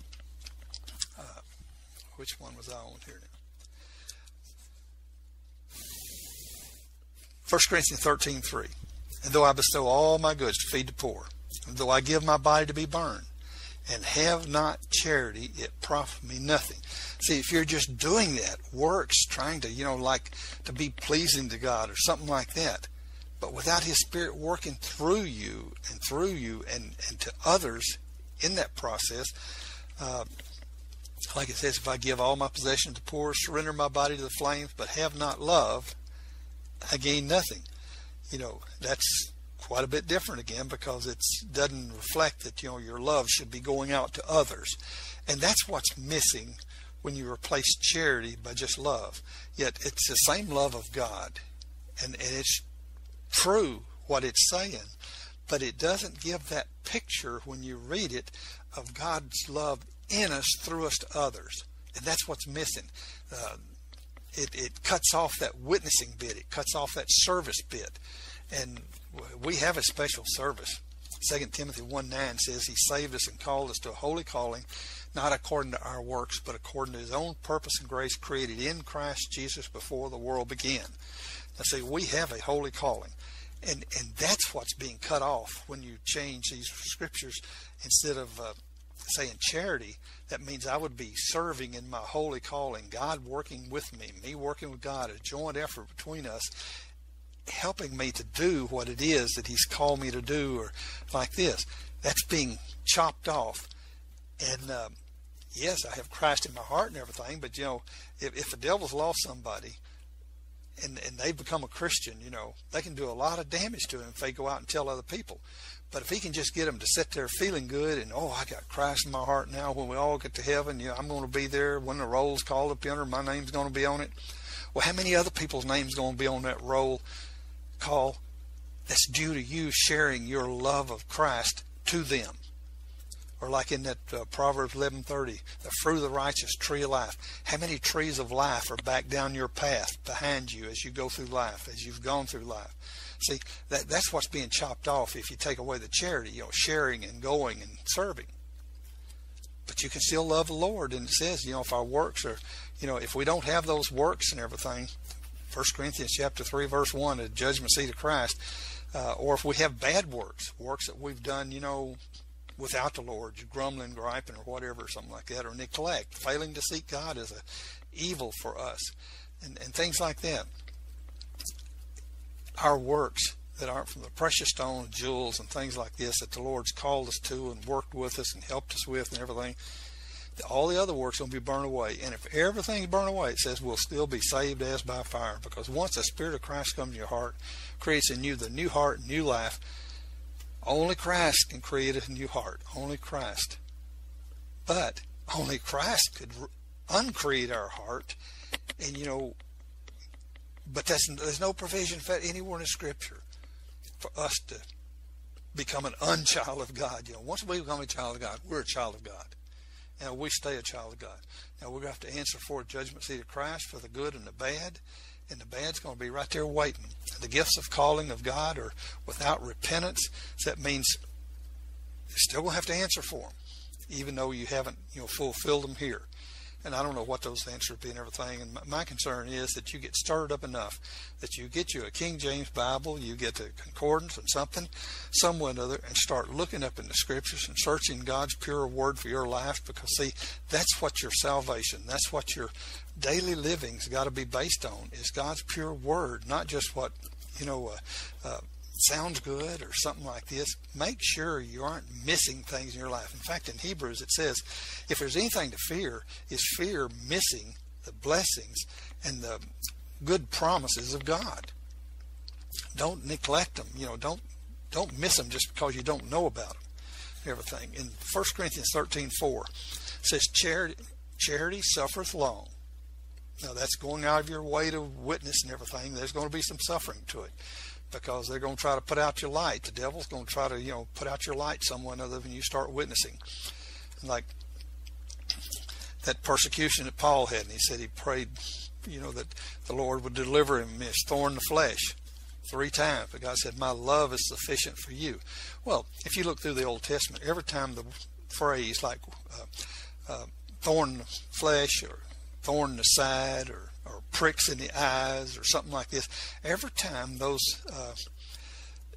which one was I on here now? 1 Corinthians 13:3. And though I bestow all my goods to feed the poor, and though I give my body to be burned, and have not charity, it profit me nothing. See, if you're just doing that, works, trying to, you know, like to be pleasing to God or something like that, but without His Spirit working through you and to others in that process, like it says, if I give all my possessions to the poor, surrender my body to the flames, but have not love, I gain nothing. You know, that's quite a bit different again, because it doesn't reflect that, you know, your love should be going out to others. And that's what's missing when you replace charity by just love. Yet it's the same love of God, and it's true what it's saying, but it doesn't give that picture when you read it of God's love in us, through us to others. And that's what's missing. It cuts off that witnessing bit. It cuts off that service bit. And we have a special service. 2 Timothy 1:9 says He saved us and called us to a holy calling, not according to our works, but according to His own purpose and grace, created in Christ Jesus before the world began. Now see, we have a holy calling. And that's what's being cut off when you change these scriptures. Instead of saying charity, that means I would be serving in my holy calling, God working with me, me working with God, a joint effort between us. helping me to do what it is that he's called me to do, or like this. That's being chopped off. And yes, I have Christ in my heart and everything, but you know, if the devil's lost somebody and they've become a Christian, you know, they can do a lot of damage to him if they go out and tell other people. But if he can just get them to sit there feeling good and, oh, I got Christ in my heart now, when we all get to heaven, you know, I'm going to be there. When the roll's called up yonder, my name's going to be on it. Well, how many other people's names going to be on that roll call that's due to you sharing your love of Christ to them? Or like in that Proverbs 11:30, the fruit of the righteous, tree of life. How many trees of life are back down your path behind you as you go through life, as you've gone through life? See, that's what's being chopped off if you take away the charity, you know, sharing and going and serving. But you can still love the Lord, and it says, you know, if our works are, you know, if we don't have those works and everything, 1 Corinthians chapter 3, verse 1, the judgment seat of Christ, or if we have bad works that we've done, you know, without the Lord, grumbling, griping, or whatever, something like that, or neglect, failing to seek God is an evil for us, and things like that. Our works that aren't from the precious stones, jewels, and things like this that the Lord's called us to and worked with us and helped us with and everything, all the other works will be burned away. And if everything's burned away, it says we'll still be saved as by fire, because once the Spirit of Christ comes in your heart, creates in you the new heart, new life. Only Christ can create a new heart. Only Christ. But only Christ could uncreate our heart. And you know, but there's no provision anywhere in Scripture for us to become an unchild of God. You know, once we become a child of God, we're a child of God. And we stay a child of God. Now we're going to have to answer for judgment seat of Christ for the good and the bad. And the bad's going to be right there waiting. The gifts of calling of God are without repentance. So that means you're still going to have to answer for them, even though you haven't, you know, fulfilled them here. And I don't know what those answers would be and everything. And my concern is that you get stirred up enough that you get you a King James Bible, you get the concordance and something, somewhere or another, and start looking up in the Scriptures and searching God's pure word for your life. Because, see, that's what your salvation, that's what your daily living's got to be based on, is God's pure word, not just what, you know, sounds good or something like this. Make sure you aren't missing things in your life. In fact, in Hebrews it says, if there's anything to fear, is fear missing the blessings and the good promises of God. Don't neglect them. You know, don't miss them just because you don't know about them. Everything in 1 Corinthians 13:4 says, charity suffereth long. Now that's going out of your way to witness and everything. There's going to be some suffering to it, because they're going to try to put out your light. The devil's going to try to, you know, put out your light somewhere other than you start witnessing. Like that persecution that Paul had, and he said he prayed, you know, that the Lord would deliver him his thorn in the flesh 3 times. But God said, my love is sufficient for you. Well, if you look through the Old Testament, every time the phrase like thorn in the flesh, or thorn in the side, or pricks in the eyes, or something like this, every time those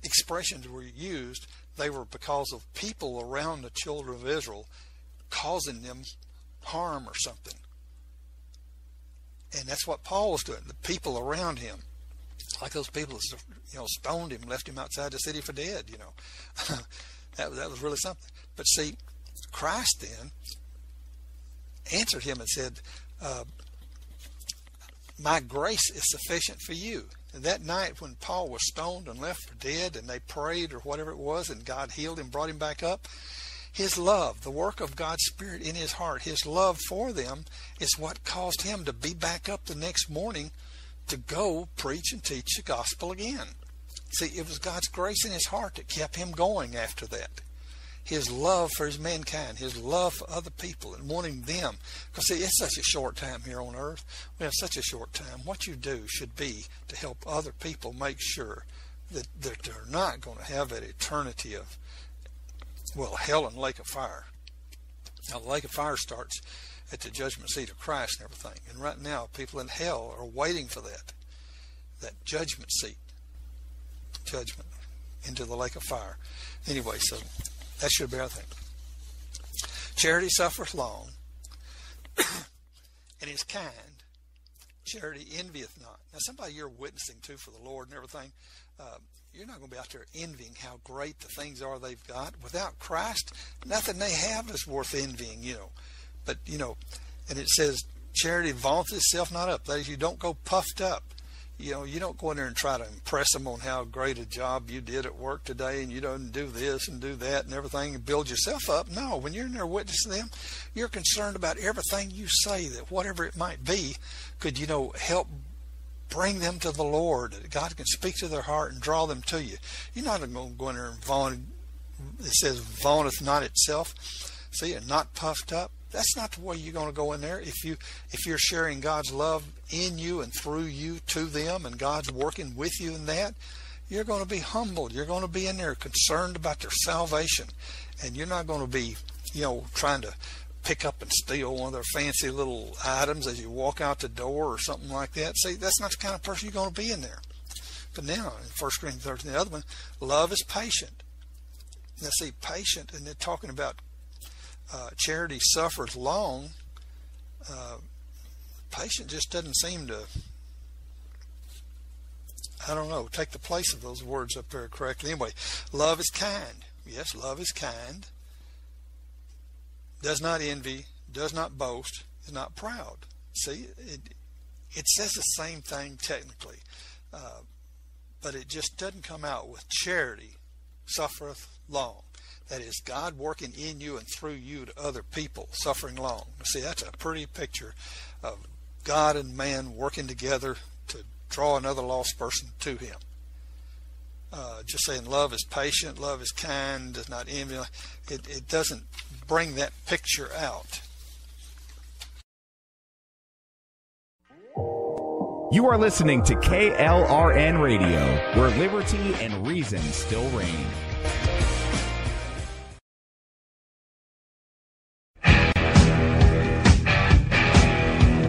expressions were used, they were because of people around the children of Israel causing them harm or something. And that's what Paul was doing. The people around him, like those people that, you know, stoned him, left him outside the city for dead, you know. that was really something. But see, Christ then answered him and said, my grace is sufficient for you. And that night when Paul was stoned and left for dead, and they prayed or whatever it was, and God healed him, brought him back up, his love, the work of God's Spirit in his heart, his love for them is what caused him to be back up the next morning to go preach and teach the gospel again. See, it was God's grace in his heart that kept him going after that. His love for his mankind, his love for other people, and wanting them. Because see, it's such a short time here on earth. We have such a short time. What you do should be to help other people make sure that they're not going to have an eternity of, well, hell and lake of fire. Now, the lake of fire starts at the judgment seat of Christ and everything. And right now, people in hell are waiting for that judgment seat, judgment into the lake of fire. Anyway, so that should be our thing. Charity suffereth long and is kind. Charity envieth not. Now, somebody you're witnessing to for the Lord and everything, you're not going to be out there envying how great the things are they've got. Without Christ, nothing they have is worth envying, you know. But, you know, and it says, charity vaunteth itself not up. That is, you don't go puffed up. You know, you don't go in there and try to impress them on how great a job you did at work today, and you don't do this and do that and everything and build yourself up. No, when you're in there witnessing them, you're concerned about everything you say, that whatever it might be could, you know, help bring them to the Lord. God can speak to their heart and draw them to you. You're not going to go in there and vaunt. It says, vaunteth not itself. See, and not puffed up. That's not the way you're going to go in there. If you're sharing God's love in you and through you to them, and God's working with you in that, you're going to be humbled. You're going to be in there concerned about their salvation, and you're not going to be, you know, trying to pick up and steal one of their fancy little items as you walk out the door or something like that. See, that's not the kind of person you're going to be in there. But now in 1 Corinthians 13, the other one, love is patient. Now see, patient, and they're talking about charity suffers long. Patience just doesn't seem to, I don't know, take the place of those words up there correctly. Anyway, love is kind. Yes, love is kind. Does not envy, does not boast, is not proud. See, it says the same thing technically, but it just doesn't come out with charity suffereth long. That is, God working in you and through you to other people, suffering long. See, that's a pretty picture of God and man working together to draw another lost person to him. Just saying love is patient, love is kind, does not envy. It doesn't bring that picture out. You are listening to KLRN Radio, where liberty and reason still reign.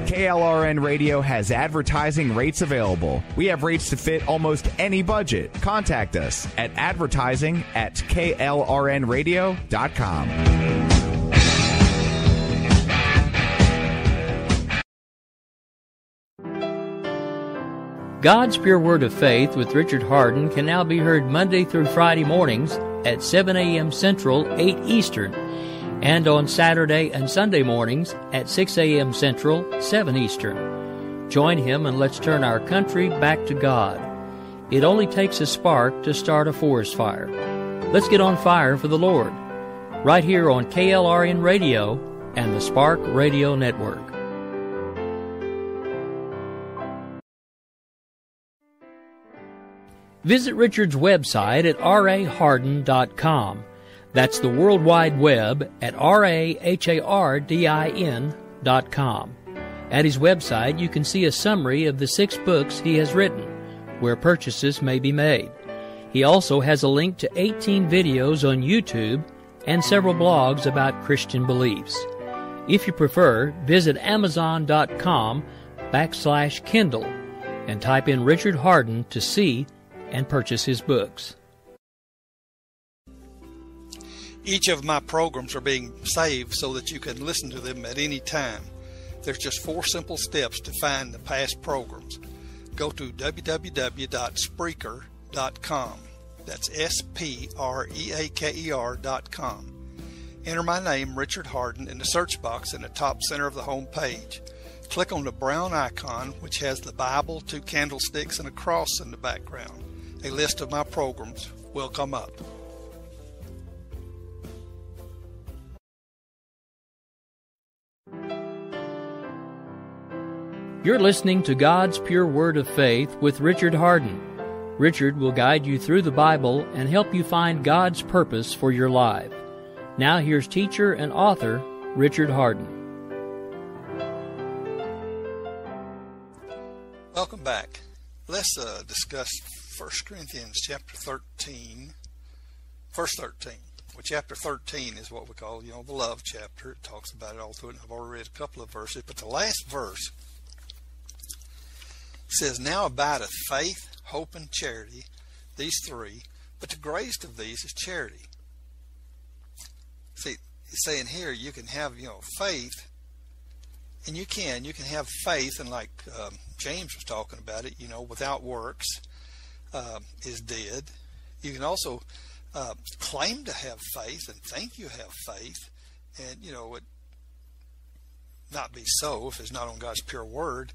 KLRN Radio has advertising rates available. We have rates to fit almost any budget. Contact us at advertising@klrnradio.com. God's Pure Word of Faith with Richard Hardin can now be heard Monday through Friday mornings at 7 a.m. Central, 8 Eastern, and on Saturday and Sunday mornings at 6 a.m. Central, 7 Eastern. Join him and let's turn our country back to God. It only takes a spark to start a forest fire. Let's get on fire for the Lord, right here on KLRN Radio and the Spark Radio Network. Visit Richard's website at rahardin.com. That's the World Wide Web at rahardin.com. At his website, you can see a summary of the 6 books he has written, where purchases may be made. He also has a link to 18 videos on YouTube and several blogs about Christian beliefs. If you prefer, visit amazon.com/Kindle and type in Richard Hardin to see and purchase his books. Each of my programs are being saved so that you can listen to them at any time. There's just 4 simple steps to find the past programs. Go to www.spreaker.com. That's spreaker.com. Enter my name, Richard Hardin, in the search box in the top center of the home page. Click on the brown icon, which has the Bible, 2 candlesticks, and a cross in the background. A list of my programs will come up. You're listening to God's Pure Word of Faith with Richard Hardin. Richard will guide you through the Bible and help you find God's purpose for your life. Now here's teacher and author Richard Hardin. Welcome back. Let's discuss 1 Corinthians chapter 13, verse 13. Well, chapter 13 is what we call, you know, the love chapter. It talks about it all through it. And I've already read a couple of verses, but the last verse says, now abideth faith, hope, and charity, these 3, but the greatest of these is charity. See, it's saying here you can have, you know, faith And you can have faith, and like James was talking about it, you know, without works is dead. You can also claim to have faith and think you have faith, and you know, it not be so if it's not on God's pure word.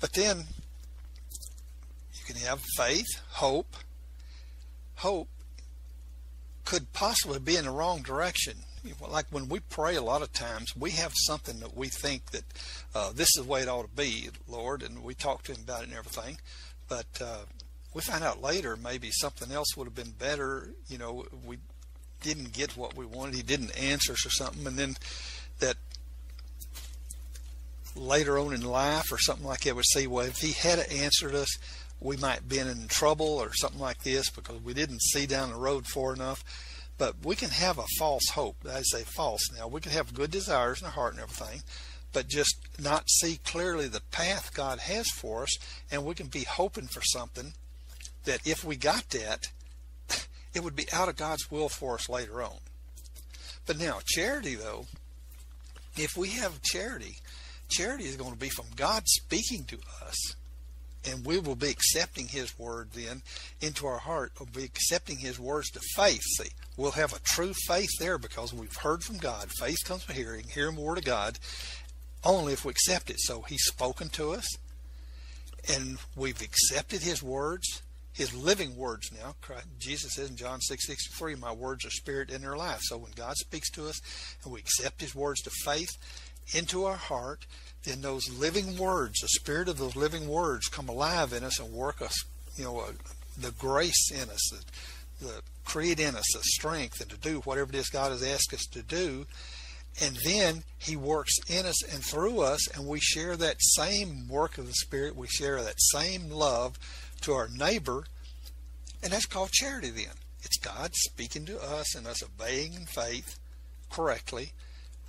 But then you can have faith, hope. Hope could possibly be in the wrong direction. Like when we pray, a lot of times we have something that we think that this is the way it ought to be, Lord, and we talk to him about it and everything, but we find out later maybe something else would have been better. You know, we didn't get what we wanted, he didn't answer us or something, and then that later on in life or something like that would say, well, if he had answered us, we might been in trouble or something like this, because we didn't see down the road far enough. But we can have a false hope. I say false now. We can have good desires in the heart and everything, but just not see clearly the path God has for us, and we can be hoping for something that if we got that, it would be out of God's will for us later on. But now, charity though, if we have charity, charity is going to be from God speaking to us, and we will be accepting his word then into our heart. We'll be accepting his words to faith. See, we'll have a true faith there because we've heard from God. Faith comes from hearing, hearing the word of God only if we accept it. So he's spoken to us and we've accepted his words, his living words now. Jesus says in John 6:63, my words are spirit and they're life. So when God speaks to us and we accept his words to faith into our heart, then those living words, the spirit of those living words come alive in us and work us, you know, the grace in us, the create in us the strength and to do whatever it is God has asked us to do. And then he works in us and through us, and we share that same work of the spirit, we share that same love to our neighbor, and that's called charity then. It's God speaking to us and us obeying in faith correctly,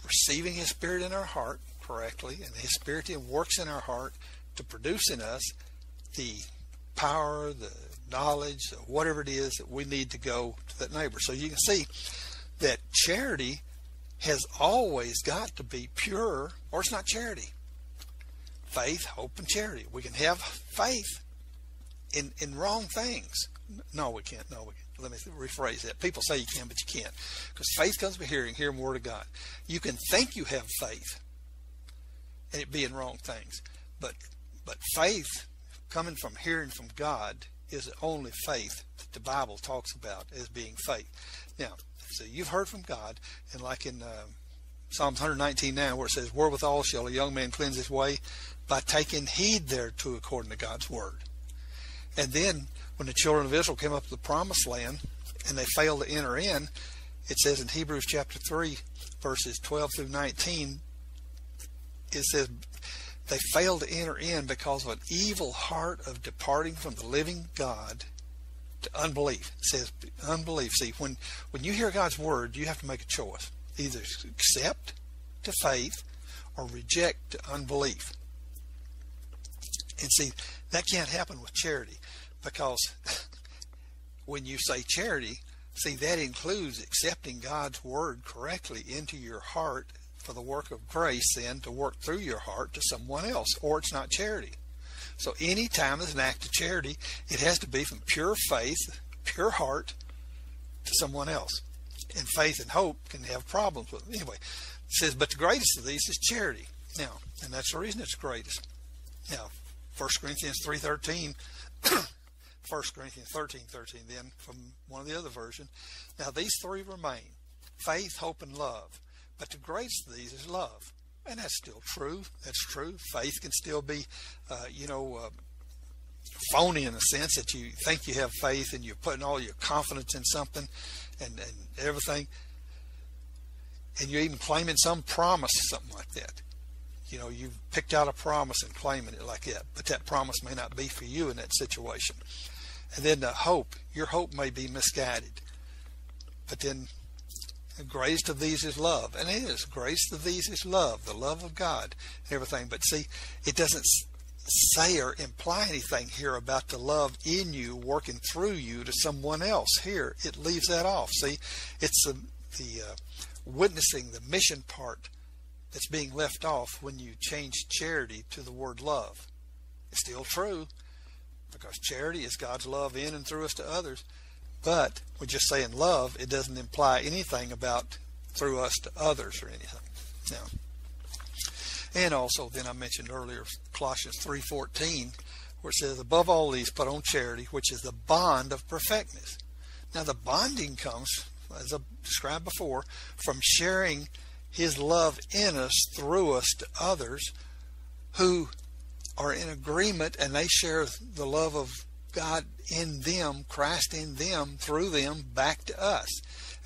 receiving his spirit in our heart correctly, and his spirit then works in our heart to produce in us the power, the knowledge, whatever it is that we need to go to that neighbor. So you can see that charity has always got to be pure, or it's not charity. Faith, hope, and charity. We can have faith in wrong things. No, we can't. No, we can't. Let me rephrase that. People say you can, but you can't, because faith comes by hearing, hearing the word of God. You can think you have faith and it be in wrong things, but faith coming from hearing from God is the only faith that the Bible talks about as being faith. Now, so you've heard from God, and like in Psalms 119:9, where it says, wherewithal shall a young man cleanse his way? By taking heed thereto according to God's word. And then when the children of Israel came up to the promised land and they failed to enter in, it says in Hebrews chapter 3 verses 12 through 19, it says they failed to enter in because of an evil heart of departing from the living God to unbelief. It says unbelief. See, when you hear God's word, you have to make a choice. Either accept to faith or reject to unbelief. And see, that can't happen with charity, because when you say charity, see, that includes accepting God's word correctly into your heart for the work of grace then to work through your heart to someone else, or it's not charity. So any time there's an act of charity, it has to be from pure faith, pure heart to someone else. And faith and hope can have problems with them. Anyway, it says, but the greatest of these is charity. Now, and that's the reason it's greatest. Now, 1 Corinthians 3:13, 1 Corinthians 13:13 then, from one of the other versions. Now these three remain: faith, hope, and love. But the greatest of these is love. And that's still true. That's true. Faith can still be, phony in the sense that you think you have faith and you're putting all your confidence in something and everything. And you're even claiming some promise, something like that. You know, you've picked out a promise and claiming it like that, but that promise may not be for you in that situation. And then the hope, your hope may be misguided. But then the greatest of these is love, and it is. Greatest of these is love, the love of God and everything. But see, it doesn't say or imply anything here about the love in you working through you to someone else. Here, it leaves that off. See, it's the witnessing, the mission part that's being left off when you change charity to the word love. It's still true, because charity is God's love in and through us to others, but we're just saying love. It doesn't imply anything about through us to others or anything. Now, and also then I mentioned earlier Colossians 3:14, where it says, above all these put on charity, which is the bond of perfectness. Now the bonding comes, as I described before, from sharing his love in us, through us to others who are in agreement, and they share the love of God in them, Christ in them, through them, back to us.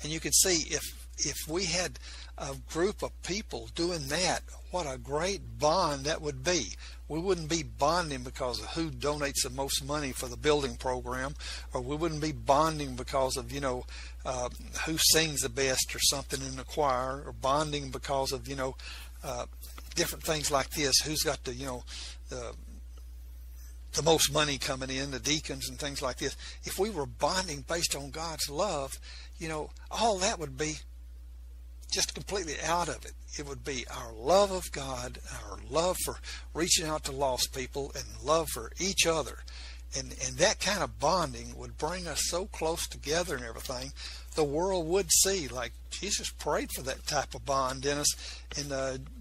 And you can see if we had a group of people doing that, what a great bond that would be. We wouldn't be bonding because of who donates the most money for the building program, or we wouldn't be bonding because of, who sings the best or something in the choir, or bonding because of, different things like this, who's got the, the most money coming in, the deacons and things like this. If we were bonding based on God's love, all that would be just completely out of it. It would be our love of God, our love for reaching out to lost people, and love for each other. And that kind of bonding would bring us so close together and everything. The world would see, like Jesus prayed for that type of bond in us in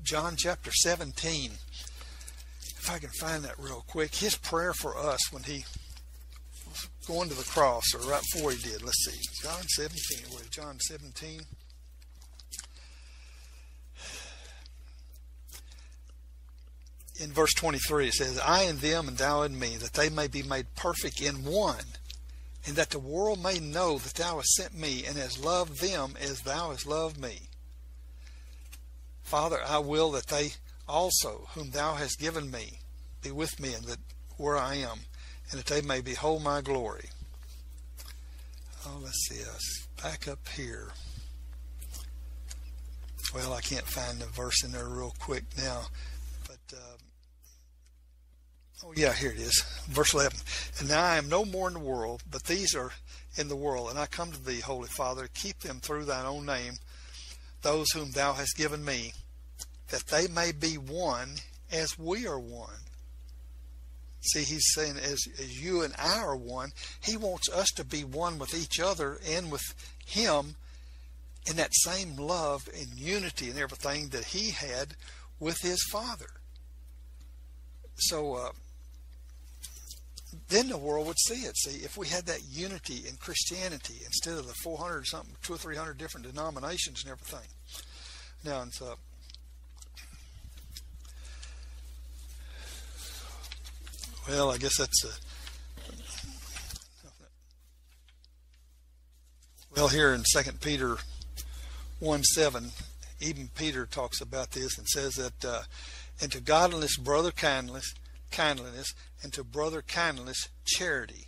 John chapter 17. If I can find that real quick, his prayer for us when he was going to the cross, or right before he did. Let's see, John 17, was John 17? In verse 23 it says, I in them and thou in me, that they may be made perfect in one, and that the world may know that thou hast sent me, and hast loved them as thou hast loved me. Father, I will that they also, whom thou hast given me, be with me, and that where I am, and that they may behold my glory. Oh, let's see us back up here. Well, I can't find the verse in there real quick now, but oh yeah, here it is, verse 11. And now I am no more in the world, but these are in the world, and I come to thee, Holy Father, keep them through thine own name, those whom thou hast given me, that they may be one as we are one. See, he's saying as you and I are one, he wants us to be one with each other and with him in that same love and unity and everything that he had with his Father. So then the world would see it. See, if we had that unity in Christianity instead of the 400 or something, 200 or 300 different denominations and everything. Now, and so well, I guess that's well, here in 2 Peter 1:7, even Peter talks about this and says that and to godliness brother kindliness, and to brother kindliness charity.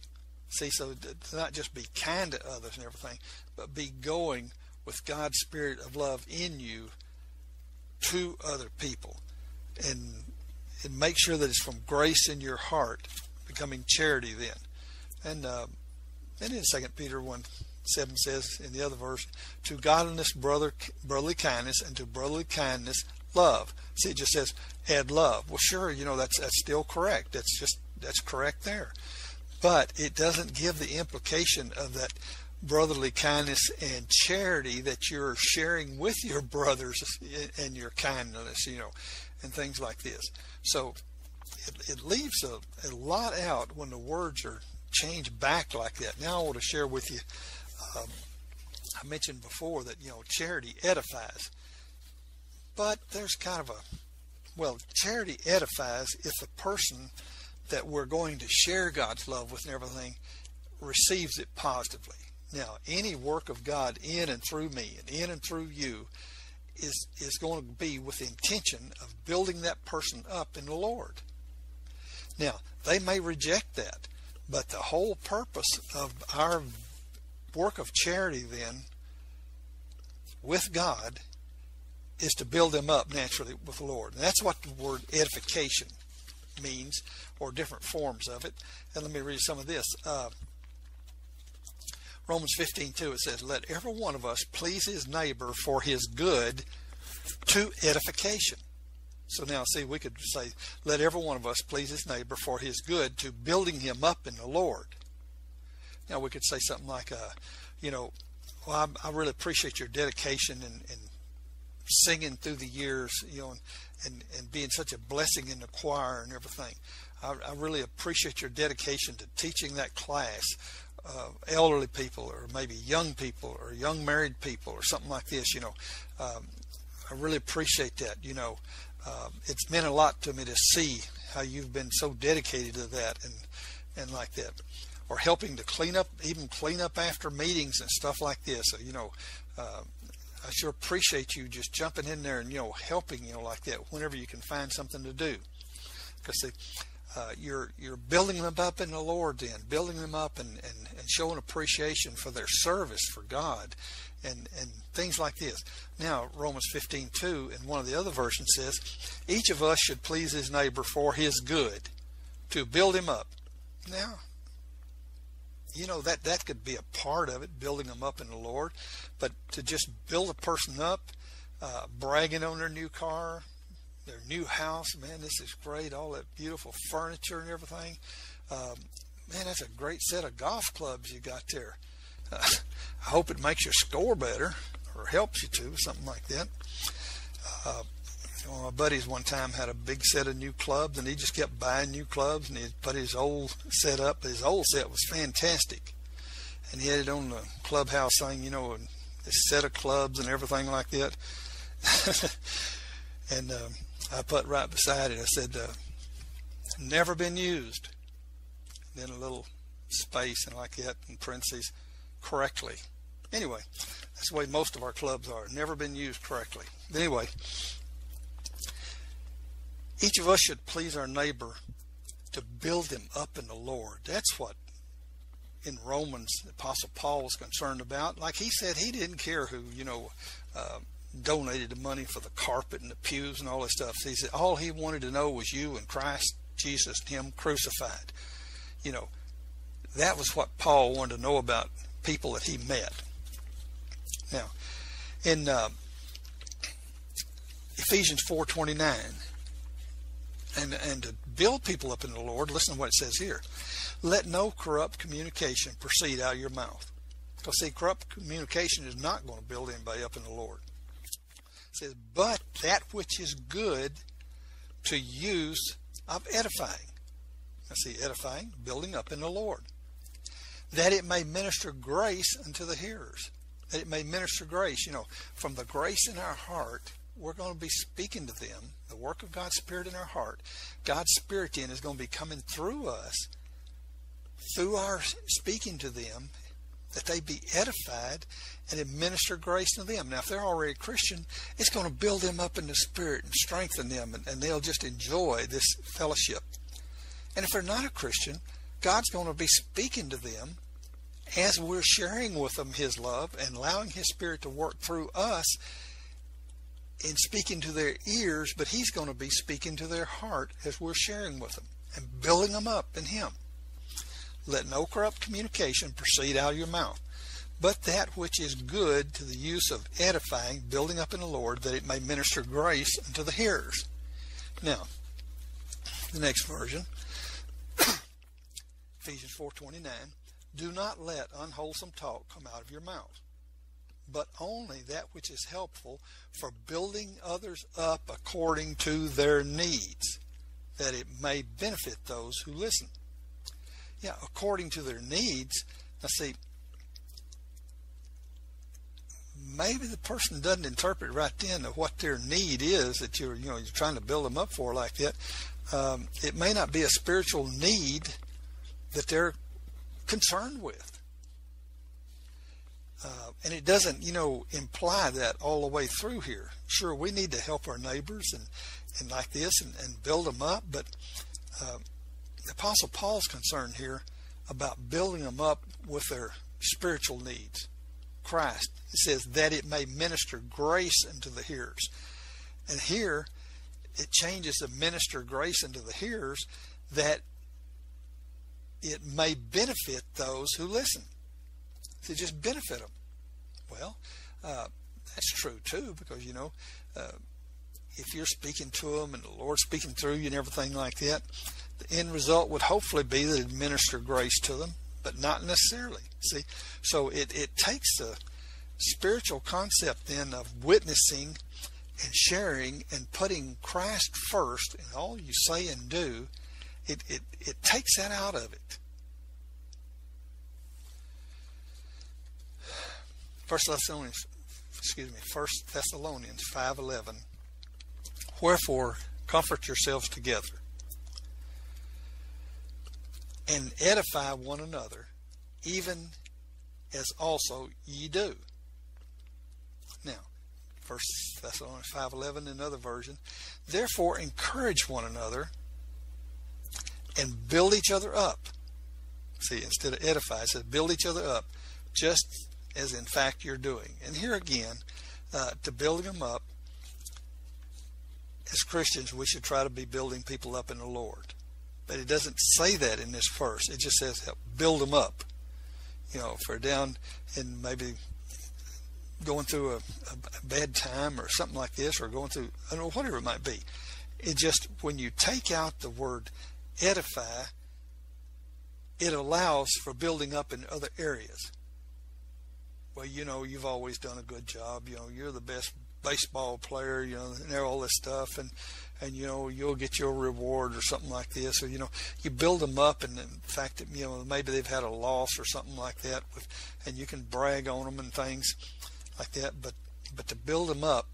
See, so to not just be kind to others and everything, but be going with God's spirit of love in you to other people, and make sure that it's from grace in your heart, becoming charity then. And in 2 Peter 1:7 says in the other verse, to godliness brotherly kindness, and to brotherly kindness love. See, it just says add love. Well, sure, that's still correct. That's correct there, but it doesn't give the implication of that brotherly kindness and charity that you're sharing with your brothers, and your kindness, and things like this. So it leaves a lot out when the words are changed back like that. Now I want to share with you, I mentioned before that, charity edifies. But there's kind of charity edifies if the person that we're going to share God's love with and everything receives it positively. Now, any work of God in and through me and in and through you is going to be with the intention of building that person up in the Lord. Now, they may reject that, but the whole purpose of our work of charity then with God is to build them up naturally with the Lord. And that's what the word edification means, or different forms of it. And let me read some of this. Romans 15:2, it says, let every one of us please his neighbor for his good, to edification. So now, see, we could say, let every one of us please his neighbor for his good, to building him up in the Lord. Now we could say something like, you know, well, I really appreciate your dedication and singing through the years, you know, and being such a blessing in the choir and everything. I really appreciate your dedication to teaching that class, elderly people, or maybe young people, or young married people, or something like this. You know, I really appreciate that. You know, it's meant a lot to me to see how you've been so dedicated to that and like that. Or helping to clean up, even clean up after meetings and stuff like this. So, you know, I sure appreciate you just jumping in there and, you know, helping, you know, like that whenever you can find something to do. Because you're building them up in the Lord, then building them up and showing appreciation for their service for God and things like this. Now Romans 15:2 and one of the other versions says, each of us should please his neighbor for his good, to build him up. Now, you know, that could be a part of it, building them up in the Lord. But to just build a person up, bragging on their new car, their new house, man, this is great, all that beautiful furniture and everything. Man, that's a great set of golf clubs you got there. I hope it makes your score better or helps you to, something like that. One of my buddies one time had a big set of new clubs, and he just kept buying new clubs, and he put his old set up. His old set was fantastic, and he had it on the clubhouse thing, you know, and this set of clubs and everything like that. And I put right beside it, I said, never been used. Then a little space and like that in parentheses, correctly. Anyway, that's the way most of our clubs are, never been used correctly. Anyway, each of us should please our neighbor to build him up in the Lord. That's what in Romans the Apostle Paul was concerned about. Like he said, he didn't care who, you know, donated the money for the carpet and the pews and all this stuff. He said all he wanted to know was you and Christ Jesus and him crucified. You know, that was what Paul wanted to know about people that he met. Now, in Ephesians 4:29. And to build people up in the Lord, listen to what it says here. Let no corrupt communication proceed out of your mouth. Because, see, corrupt communication is not going to build anybody up in the Lord. It says, but that which is good to use of edifying. Now, see, edifying, building up in the Lord. That it may minister grace unto the hearers. That it may minister grace. You know, from the grace in our heart, we're going to be speaking to them, the work of God's Spirit in our heart. God's Spirit then is going to be coming through us, through our speaking to them, that they be edified and administer grace to them. Now, if they're already a Christian, it's going to build them up in the Spirit and strengthen them, and they'll just enjoy this fellowship. And if they're not a Christian, God's going to be speaking to them as we're sharing with them His love and allowing His Spirit to work through us, in speaking to their ears, but He's going to be speaking to their heart as we're sharing with them and building them up in Him. Let no corrupt communication proceed out of your mouth, but that which is good to the use of edifying, building up in the Lord, that it may minister grace unto the hearers. Now, the next version, Ephesians 4:29, do not let unwholesome talk come out of your mouth, but only that which is helpful for building others up according to their needs, that it may benefit those who listen. Yeah, according to their needs. Now see, maybe the person doesn't interpret right then of what their need is that you're trying to build them up for like that. It may not be a spiritual need that they're concerned with. And it doesn't, you know, imply that all the way through here. Sure, we need to help our neighbors and like this and build them up. But the Apostle Paul's concerned here about building them up with their spiritual needs. Christ, it says, that it may minister grace unto the hearers. And here, it changes the minister grace unto the hearers, that it may benefit those who listen. To just benefit them. Well, that's true too, because you know if you're speaking to them and the Lord's speaking through you and everything like that, the end result would hopefully be that it'd minister grace to them, but not necessarily. See, so it takes the spiritual concept then of witnessing and sharing and putting Christ first in all you say and do. It takes that out of it. First Thessalonians 5:11. Wherefore comfort yourselves together and edify one another, even as also ye do. Now, 1 Thessalonians 5:11, another version. Therefore encourage one another and build each other up. See, instead of edify, it says build each other up, just as in fact you're doing. And here again, to build them up, as Christians, we should try to be building people up in the Lord. But it doesn't say that in this verse. It just says help build them up. You know, if we're down and maybe going through a bad time or something like this, or going through, I don't know, whatever it might be. It just, when you take out the word edify, it allows for building up in other areas. Well, you know, you've always done a good job. You know, you're the best baseball player, you know, and all this stuff, and you know, you'll get your reward or something like this. Or, you know, you build them up, and the fact that, you know, maybe they've had a loss or something like that, and you can brag on them and things like that. But to build them up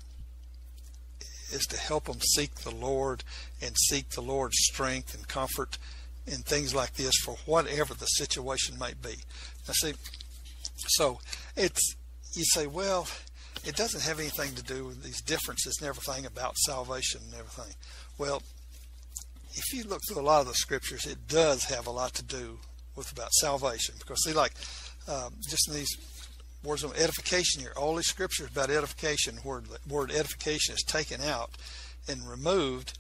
is to help them seek the Lord and seek the Lord's strength and comfort and things like this for whatever the situation might be. Now, see, so it's, you say, well, it doesn't have anything to do with these differences and everything about salvation and everything. Well, if you look through a lot of the scriptures, it does have a lot to do with about salvation. Because see, like just in these words on edification here, all these scriptures about edification, where the word edification is taken out and removed,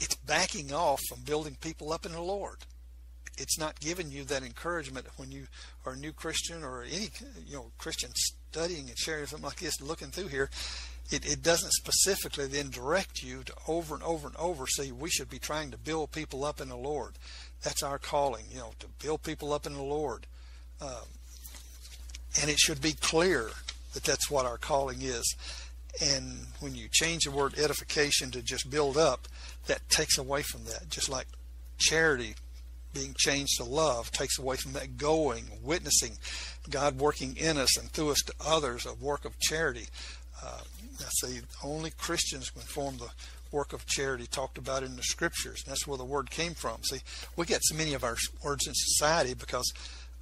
it's backing off from building people up in the Lord. It's not giving you that encouragement when you are a new Christian or any, you know, Christian studying and sharing something like this, looking through here. It doesn't specifically then direct you to over and over and over. See, we should be trying to build people up in the Lord. That's our calling, you know, to build people up in the Lord. And it should be clear that that's what our calling is. And when you change the word edification to just build up, that takes away from that. Just like charity being changed to love takes away from that going, witnessing, God working in us and through us to others, a work of charity. I say only Christians can form the work of charity talked about in the scriptures. And that's where the word came from. See, we get so many of our words in society because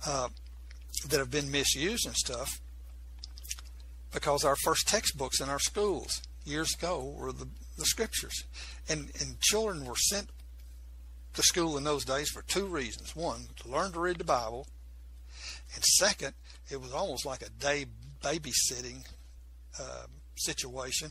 that have been misused and stuff, because our first textbooks in our schools years ago were the scriptures. And children were sent to school in those days for two reasons. One, to learn to read the Bible, and second, it was almost like a day babysitting situation,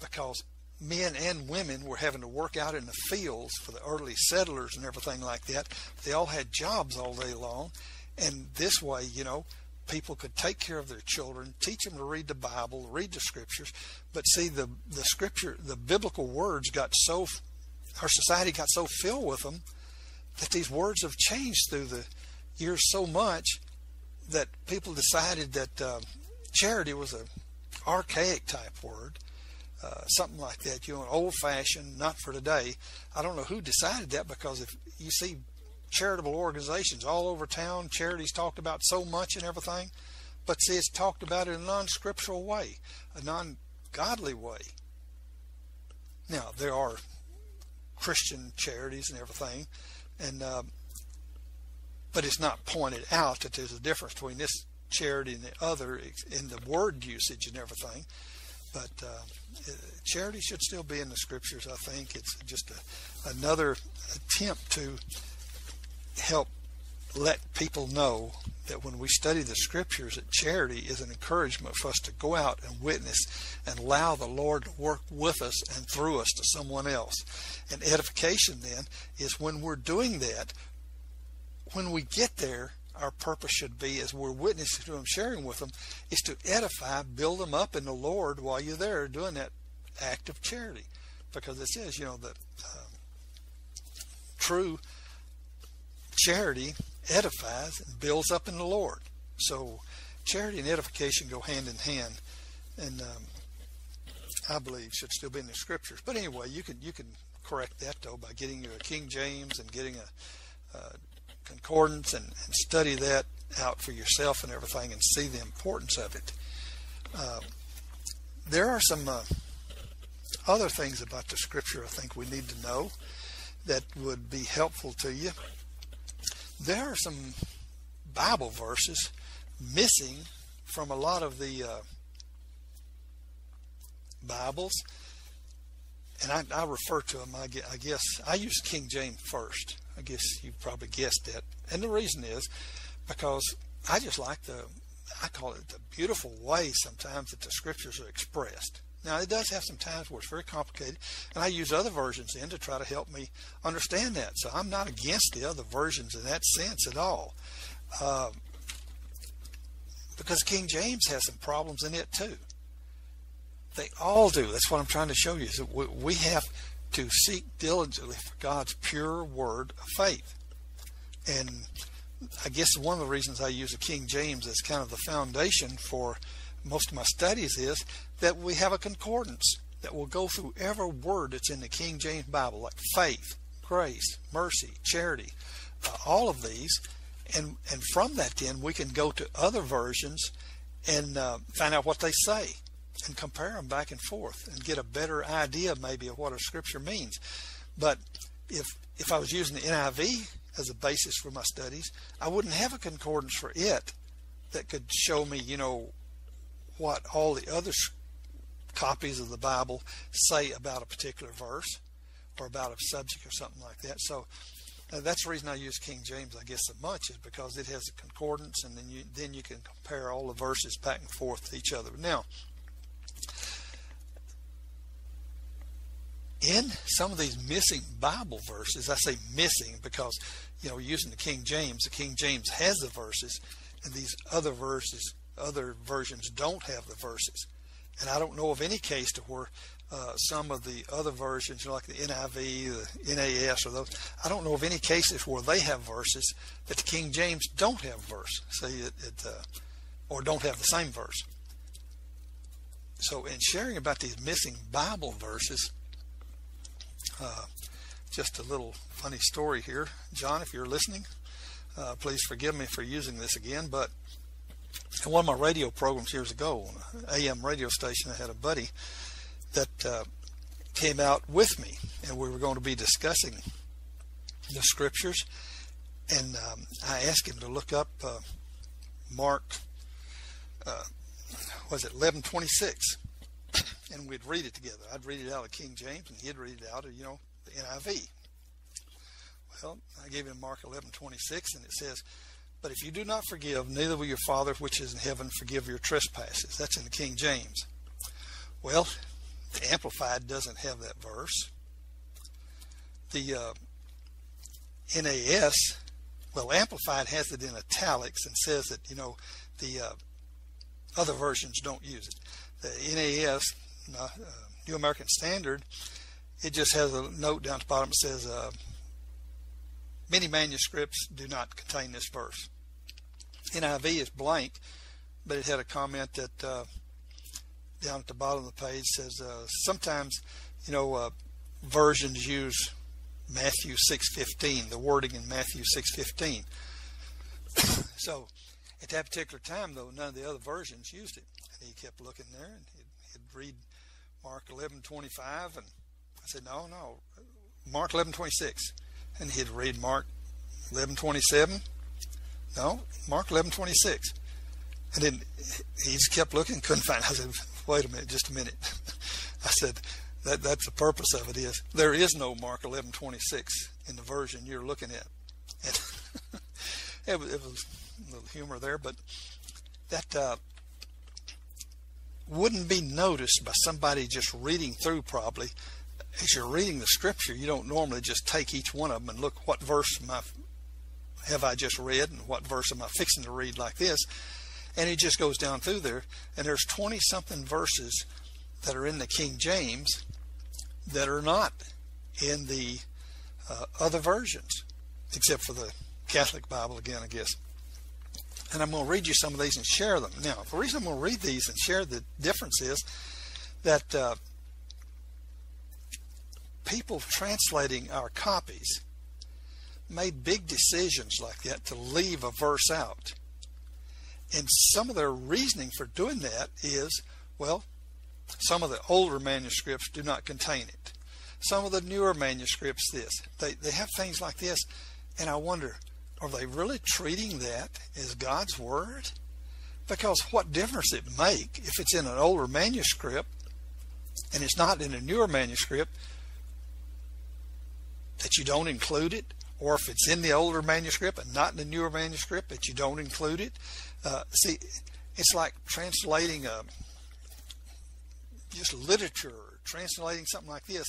because men and women were having to work out in the fields for the early settlers and everything like that. They all had jobs all day long, and this way, you know, people could take care of their children, teach them to read the Bible, read the scriptures. But see, the scripture, the biblical words got so, our society got so filled with them, that these words have changed through the years so much that people decided that charity was an archaic type word, something like that, you know, old-fashioned, not for today. I don't know who decided that, because if you see charitable organizations all over town, charity's talked about so much and everything, but see, it's talked about in a non-scriptural way, a non-godly way. Now, there are Christian charities and everything, and but it's not pointed out that there's a difference between this charity and the other in the word usage and everything. But charity should still be in the scriptures. I think it's just another attempt to help let people know that when we study the scriptures, that charity is an encouragement for us to go out and witness and allow the Lord to work with us and through us to someone else. And edification then is when we're doing that, when we get there, our purpose should be, as we're witnessing to them, sharing with them, is to edify, build them up in the Lord while you're there doing that act of charity, because it says, you know, that true charity edifies and builds up in the Lord. So charity and edification go hand in hand, and I believe should still be in the scriptures. But anyway, you can correct that though by getting you a King James and getting a concordance and study that out for yourself and everything, and see the importance of it. There are some other things about the scripture I think we need to know that would be helpful to you. There are some Bible verses missing from a lot of the Bibles, and I refer to them, I guess I use King James first. I guess you probably guessed that, and the reason is because I just like I call it the beautiful way sometimes that the scriptures are expressed. Now it does have some times where it's very complicated, and I use other versions in to try to help me understand that. So I'm not against the other versions in that sense at all, because King James has some problems in it too. They all do. That's what I'm trying to show you, is that we have to seek diligently for God's pure word of faith. And I guess one of the reasons I use the King James as kind of the foundation for most of my studies is that we have a concordance that will go through every word that's in the King James Bible, like faith, grace, mercy, charity, all of these. And from that then we can go to other versions and find out what they say and compare them back and forth and get a better idea maybe of what a scripture means. But if I was using the NIV as a basis for my studies, I wouldn't have a concordance for it that could show me, you know, what all the other copies of the Bible say about a particular verse or about a subject or something like that. So that's the reason I use King James, I guess, so much, is because it has a concordance, and then you can compare all the verses back and forth to each other. Now, in some of these missing Bible verses, I say missing because, you know, using the King James has the verses, and these other verses, other versions don't have the verses. And I don't know of any case to where some of the other versions, you know, like the NIV, the NAS, or those, I don't know of any cases where they have verses that the King James don't have verse. See, or don't have the same verse. So in sharing about these missing Bible verses, just a little funny story here. John, if you're listening, please forgive me for using this again, but in one of my radio programs years ago on an AM radio station, I had a buddy that came out with me, and we were going to be discussing the scriptures, and I asked him to look up Mark, was it 11:26? And we'd read it together. I'd read it out of King James, and he'd read it out of, you know, the NIV. Well, I gave him Mark 11:26, and it says, "But if you do not forgive, neither will your Father which is in heaven forgive your trespasses." That's in the King James. Well, the Amplified doesn't have that verse. The NAS, well, Amplified has it in italics and says that, you know, the other versions don't use it. The NAS, New American Standard, it just has a note down at the bottom that says, many manuscripts do not contain this verse. NIV is blank, but it had a comment that down at the bottom of the page says, sometimes, you know, versions use Matthew 6:15, the wording in Matthew 6:15. So at that particular time, though, none of the other versions used it. And he kept looking there, and he'd read Mark 11:25, and I said, no, Mark 11:26. And he'd read Mark 11:27. No, Mark 11:26. And then he just kept looking, couldn't find it. I said, wait a minute, just a minute. I said, that's the purpose of it, is there is no Mark 11:26 in the version you're looking at. And it was a little humor there, but that wouldn't be noticed by somebody just reading through probably. As you're reading the scripture, you don't normally just take each one of them and look, what verse have I just read, and what verse am I fixing to read like this. And it just goes down through there, and there's 20-something verses that are in the King James that are not in the other versions, except for the Catholic Bible again, I guess. And I'm going to read you some of these and share them. Now, the reason I'm going to read these and share the difference is that people translating our copies made big decisions like that to leave a verse out. And some of their reasoning for doing that is, well, some of the older manuscripts do not contain it. Some of the newer manuscripts, this. They have things like this. And I wonder, are they really treating that as God's Word? Because what difference it make if it's in an older manuscript and it's not in a newer manuscript that you don't include it, or if it's in the older manuscript and not in the newer manuscript that you don't include it. See, it's like translating just literature, or translating something like this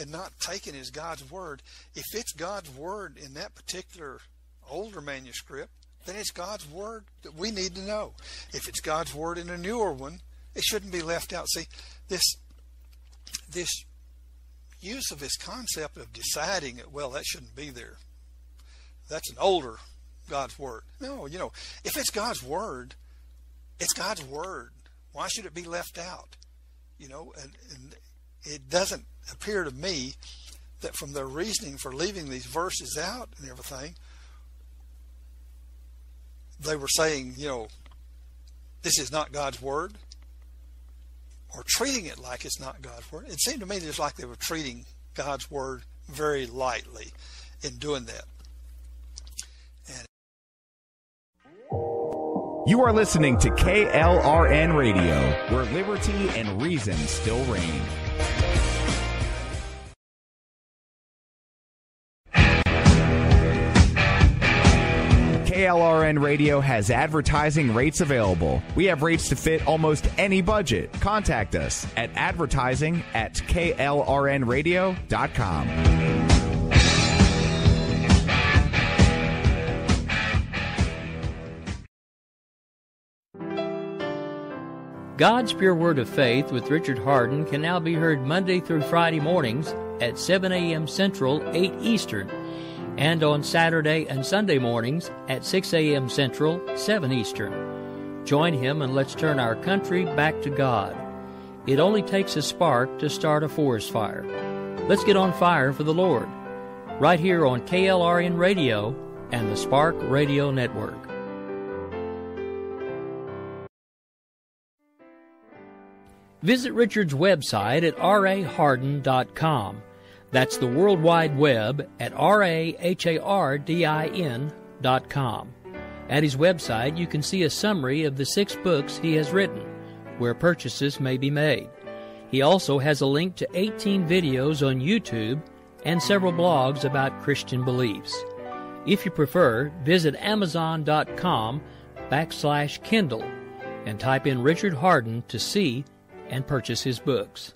and not taking it as God's Word. If it's God's Word in that particular older manuscript, then it's God's Word that we need to know. If it's God's Word in a newer one, it shouldn't be left out. See, this use of this concept of deciding that, well, that shouldn't be there, that's an older God's Word. No, you know, if it's God's Word, it's God's Word. Why should it be left out? You know, and it doesn't appear to me that from their reasoning for leaving these verses out and everything, they were saying, you know, this is not God's Word, or treating it like it's not God's Word. It seemed to me just like they were treating God's Word very lightly in doing that. And you are listening to KLRN Radio, where liberty and reason still reign. KLRN Radio has advertising rates available. We have rates to fit almost any budget. Contact us at advertising@klrnradio.com. God's Pure Word of Faith with Richard Hardin can now be heard Monday through Friday mornings at 7 a.m. Central, 8 Eastern, and on Saturday and Sunday mornings at 6 a.m. Central, 7 Eastern. Join him and let's turn our country back to God. It only takes a spark to start a forest fire. Let's get on fire for the Lord, right here on KLRN Radio and the Spark Radio Network. Visit Richard's website at rahardin.com. That's the World Wide Web at rahardin.com. At his website, you can see a summary of the 6 books he has written, where purchases may be made. He also has a link to 18 videos on YouTube and several blogs about Christian beliefs. If you prefer, visit amazon.com/Kindle and type in Richard Hardin to see and purchase his books.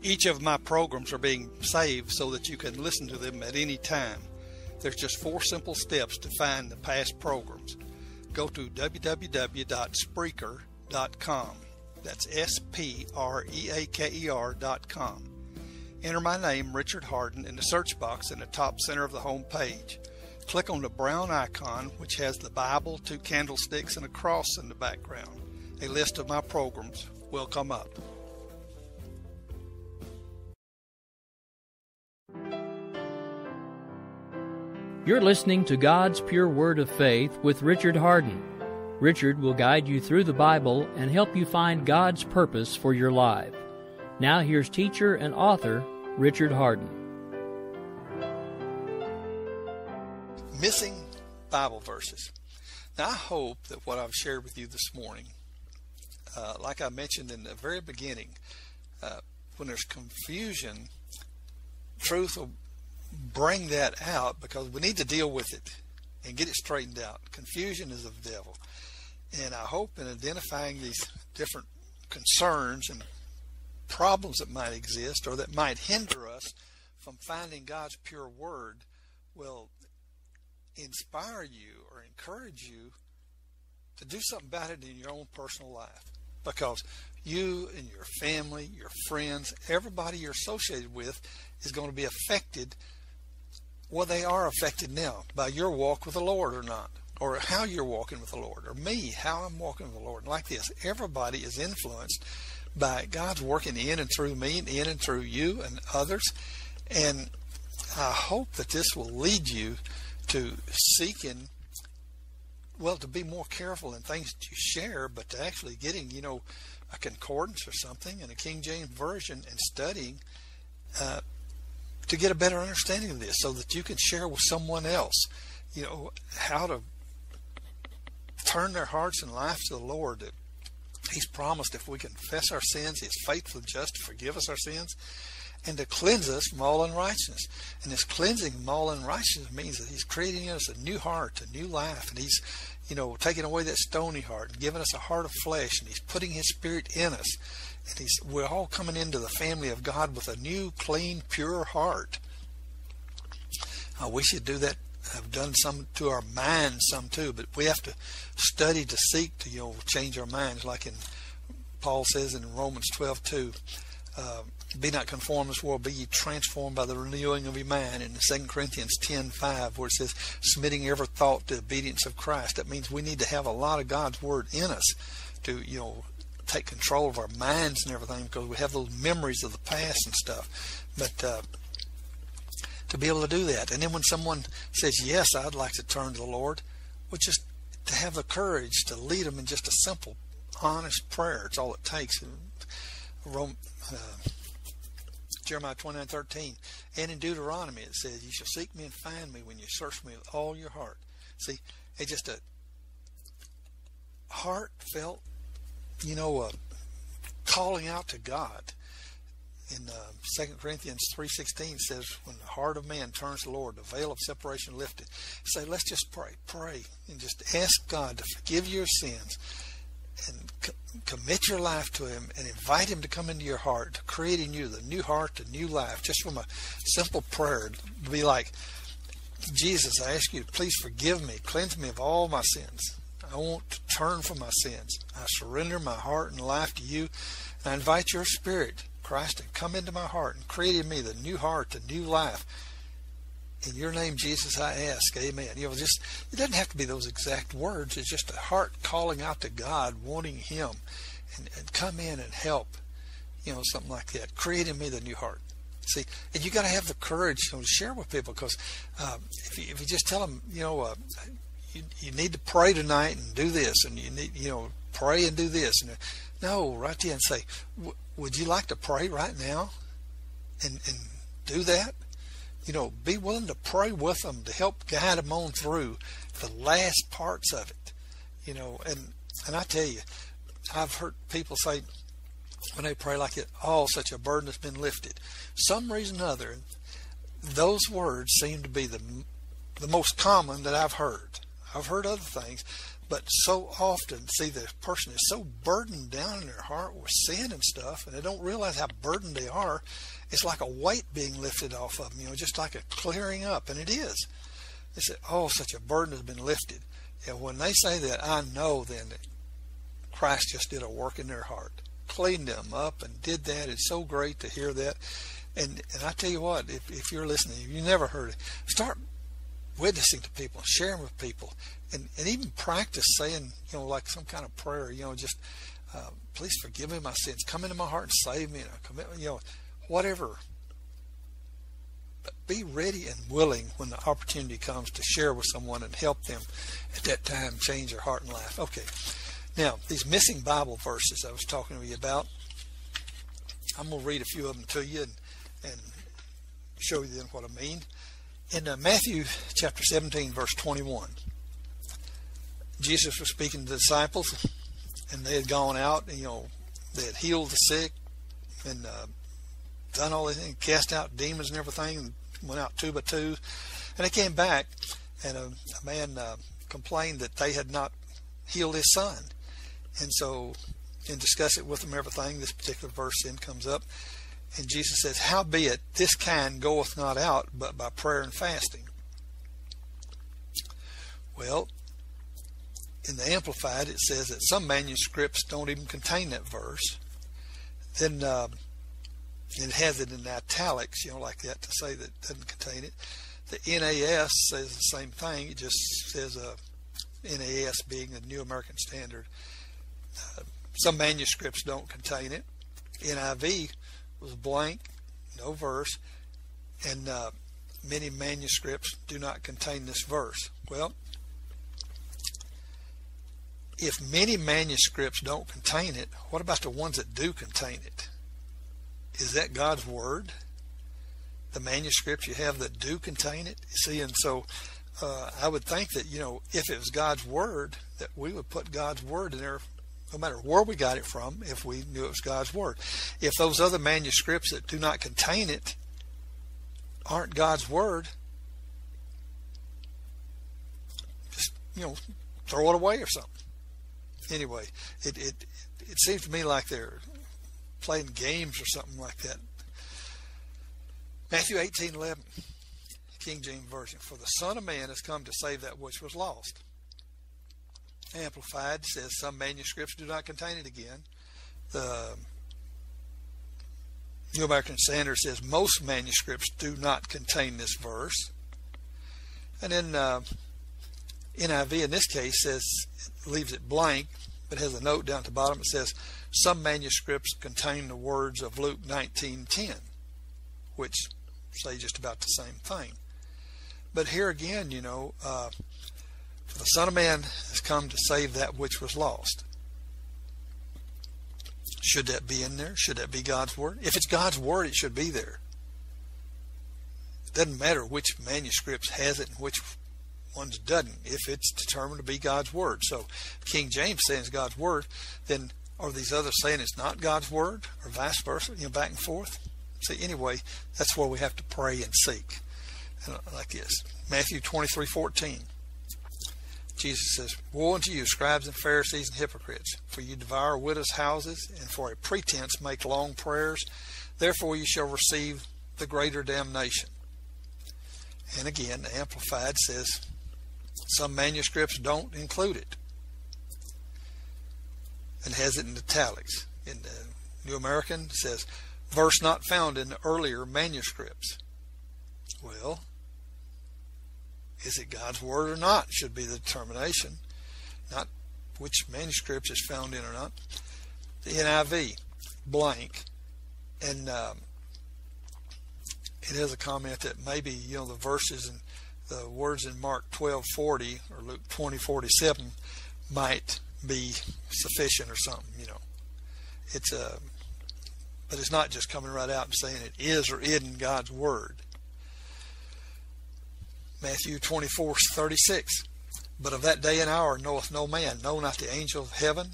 Each of my programs are being saved so that you can listen to them at any time. There's just 4 simple steps to find the past programs. Go to www.spreaker.com. That's spreaker.com. Enter my name, Richard Hardin, in the search box in the top center of the home page. Click on the brown icon, which has the Bible, 2 candlesticks, and a cross in the background. A list of my programs will come up. You're listening to God's Pure Word of Faith with Richard Hardin. Richard will guide you through the Bible and help you find God's purpose for your life. Now here's teacher and author Richard Hardin. Missing Bible verses. Now I hope that what I've shared with you this morning, like I mentioned in the very beginning, when there's confusion, truth will bring that out, because we need to deal with it and get it straightened out. Confusion is of the devil. And I hope in identifying these different concerns and problems that might exist or that might hinder us from finding God's pure word will inspire you or encourage you to do something about it in your own personal life, because you and your family, your friends, everybody you're associated with is going to be affected. Well, they are affected now by your walk with the Lord or not, or how you're walking with the Lord, or me, how I'm walking with the Lord. Like this, everybody is influenced by God's working in and through me and in and through you and others. And I hope that this will lead you to seeking, well, to be more careful in things that you share, but to actually getting, you know, a concordance or something and a King James Version and studying to get a better understanding of this, so that you can share with someone else, you know, how to turn their hearts and life to the Lord. He's promised if we confess our sins, He's faithful and just to forgive us our sins and to cleanse us from all unrighteousness. And this cleansing from all unrighteousness means that He's creating in us a new heart, a new life, and He's, you know, taking away that stony heart and giving us a heart of flesh, and He's putting His Spirit in us, and we're all coming into the family of God with a new, clean, pure heart. We should do that. I've done some to our minds, some too, but we have to study to seek to, you know, change our minds, like in Paul says in Romans 12:2. Be not conformed to this world, be ye transformed by the renewing of your mind. In 2 Corinthians 10:5, where it says, submitting every thought to the obedience of Christ. That means we need to have a lot of God's Word in us to, you know, take control of our minds and everything, because we have those memories of the past and stuff. But to be able to do that. And then when someone says, yes, I'd like to turn to the Lord, well, just to have the courage to lead them in just a simple, honest prayer. It's all it takes. Jeremiah 29:13, and in Deuteronomy it says, you shall seek me and find me when you search me with all your heart. See, it's just a heartfelt, you know, calling out to God. In 2 Corinthians 3:16 says, when the heart of man turns to the Lord, the veil of separation lifted. So let's just pray and just ask God to forgive your sins and commit your life to Him, and invite Him to come into your heart, to create in you the new heart, the new life, just from a simple prayer. To be like, Jesus, I ask you to please forgive me, cleanse me of all my sins. I want to turn from my sins. I surrender my heart and life to you, and I invite your Spirit, Christ, to come into my heart and create in me the new heart, the new life. In your name, Jesus, I ask. Amen. You know, just, it doesn't have to be those exact words. It's just a heart calling out to God, wanting Him, and come in and help. You know, something like that. Create in me the new heart. See, and you got to have the courage, you know, to share with people, because if you just tell them, you know, you need to pray tonight and do this, and you need, you know, pray and do this. And no, right there and say, would you like to pray right now, and do that? You know, be willing to pray with them to help guide them on through the last parts of it. You know, and I tell you, I've heard people say when they pray like it, oh, such a burden has been lifted. Some reason or other, those words seem to be the most common that I've heard. I've heard other things, but so often, see, the person is so burdened down in their heart with sin and stuff, and they don't realize how burdened they are. It's like a weight being lifted off of them, you know, just like a clearing up, and it is. They say, oh, such a burden has been lifted. And when they say that, I know then that Christ just did a work in their heart, cleaned them up and did that. It's so great to hear that. And I tell you what, if you're listening, if you never heard it, start witnessing to people, sharing with people, and even practice saying, you know, like some kind of prayer, you know, just please forgive me my sins, come into my heart and save me, and I commit, you know, whatever. But be ready and willing when the opportunity comes to share with someone and help them at that time change their heart and life. Okay, now these missing Bible verses I was talking to you about, I'm going to read a few of them to you and show you then what I mean. In Matthew chapter 17 verse 21, Jesus was speaking to the disciples, and they had gone out, and, you know, they had healed the sick and done all these things, cast out demons and everything, and went out 2 by 2, and they came back, and a man complained that they had not healed his son. And so, and discuss it with them, everything, this particular verse then comes up, and Jesus says, howbeit this kind goeth not out but by prayer and fasting. Well, in the Amplified, it says that some manuscripts don't even contain that verse. Then it has it in italics, you know, like that, to say that it doesn't contain it. The NAS says the same thing. It just says NAS being the New American Standard. Some manuscripts don't contain it. NIV was blank, no verse, and many manuscripts do not contain this verse. Well, if many manuscripts don't contain it, what about the ones that do contain it? Is that God's Word? The manuscripts you have that do contain it? You see, and so I would think that, you know, if it was God's Word, that we would put God's Word in there no matter where we got it from, if we knew it was God's Word. If those other manuscripts that do not contain it aren't God's Word, just, you know, throw it away or something. Anyway, it seems to me like they're playing games or something like that. Matthew 18:11, King James Version. For the Son of Man has come to save that which was lost. Amplified says some manuscripts do not contain it again. The New American Standard says most manuscripts do not contain this verse. And then NIV in this case says, leaves it blank, but has a note down at the bottom that says some manuscripts contain the words of Luke 19:10, which say just about the same thing. But here again, you know, for the Son of Man has come to save that which was lost. Should that be in there? Should that be God's Word? If it's God's Word, it should be there. It doesn't matter which manuscripts has it and which ones doesn't, if it's determined to be God's Word. So King James saying it's God's Word, then are these others saying it's not God's Word, or vice versa, you know, back and forth? So anyway, that's where we have to pray and seek. And like this, Matthew 23:14. Jesus says, woe unto you, scribes and Pharisees and hypocrites, for you devour widows' houses, and for a pretense make long prayers. Therefore you shall receive the greater damnation. And again, the Amplified says some manuscripts don't include it, and has it in italics. In the New American, it says verse not found in the earlier manuscripts. Well, is it God's Word or not should be the determination, not which manuscripts is found in or not. The NIV, blank, and it has a comment that maybe, you know, the verses and the words in Mark 12:40 or Luke 20:47 might be sufficient or something, you know. It's a, but it's not just coming right out and saying it is or isn't God's Word. Matthew 24:36. But of that day and hour knoweth no man, no, not the angel of heaven,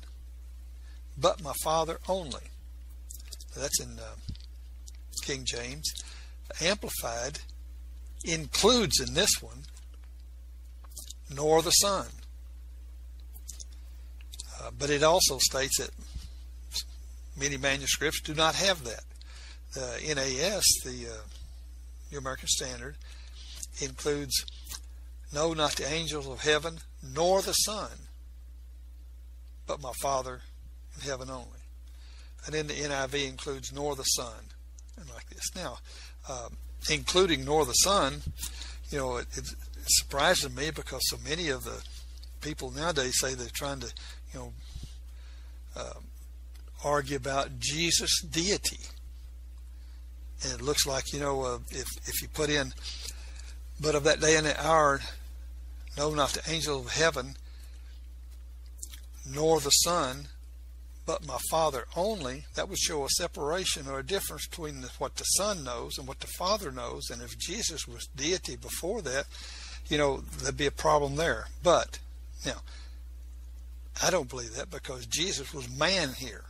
but my Father only. Now that's in King James. The Amplified includes in this one, nor the Son. But it also states that many manuscripts do not have that. The NAS, the New American Standard, includes no, not the angels of heaven, nor the Son, but my Father in heaven only. And then the NIV includes nor the Son, and like this. Now, including nor the Son, you know, it's surprising to me because so many of the people nowadays say they're trying to, you know, argue about Jesus' deity, and it looks like, you know, if you put in, but of that day and the hour, no, not the angel of heaven, nor the Son, but my Father only, that would show a separation or a difference between what the Son knows and what the Father knows. And if Jesus was deity before that, you know, there'd be a problem there. But now, I don't believe that, because Jesus was man here.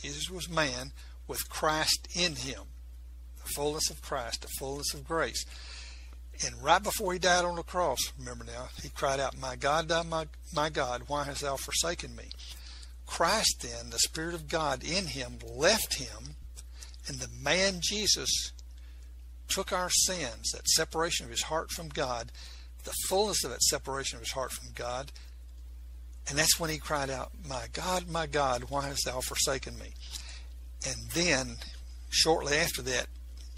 Jesus was man with Christ in him, the fullness of Christ, the fullness of grace. And right before he died on the cross, remember now, he cried out, my God, why hast thou forsaken me? Christ then, the Spirit of God in him, left him, and the man Jesus took our sins, that separation of his heart from God, the fullness of that separation of his heart from God, And that's when he cried out, my God, why hast thou forsaken me? And then shortly after that,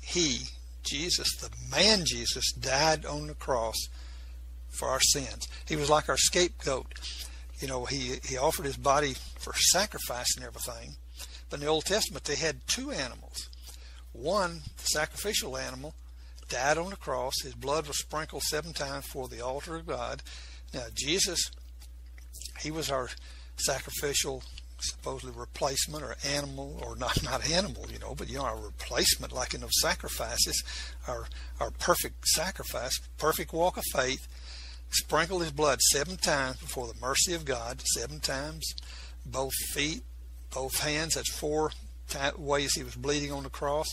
he, Jesus, the man Jesus, died on the cross for our sins. He was like our scapegoat. You know, he offered his body for sacrifice and everything. But in the Old Testament, they had two animals. One, the sacrificial animal, died on the cross. His blood was sprinkled 7 times before the altar of God. Now, Jesus, he was our sacrificial, supposedly replacement or animal, or not animal, you know, but you know, our replacement, like in those sacrifices, our perfect sacrifice, perfect walk of faith, sprinkled his blood 7 times before the mercy of God, 7 times, both feet, both hands. That's 4 ways he was bleeding on the cross.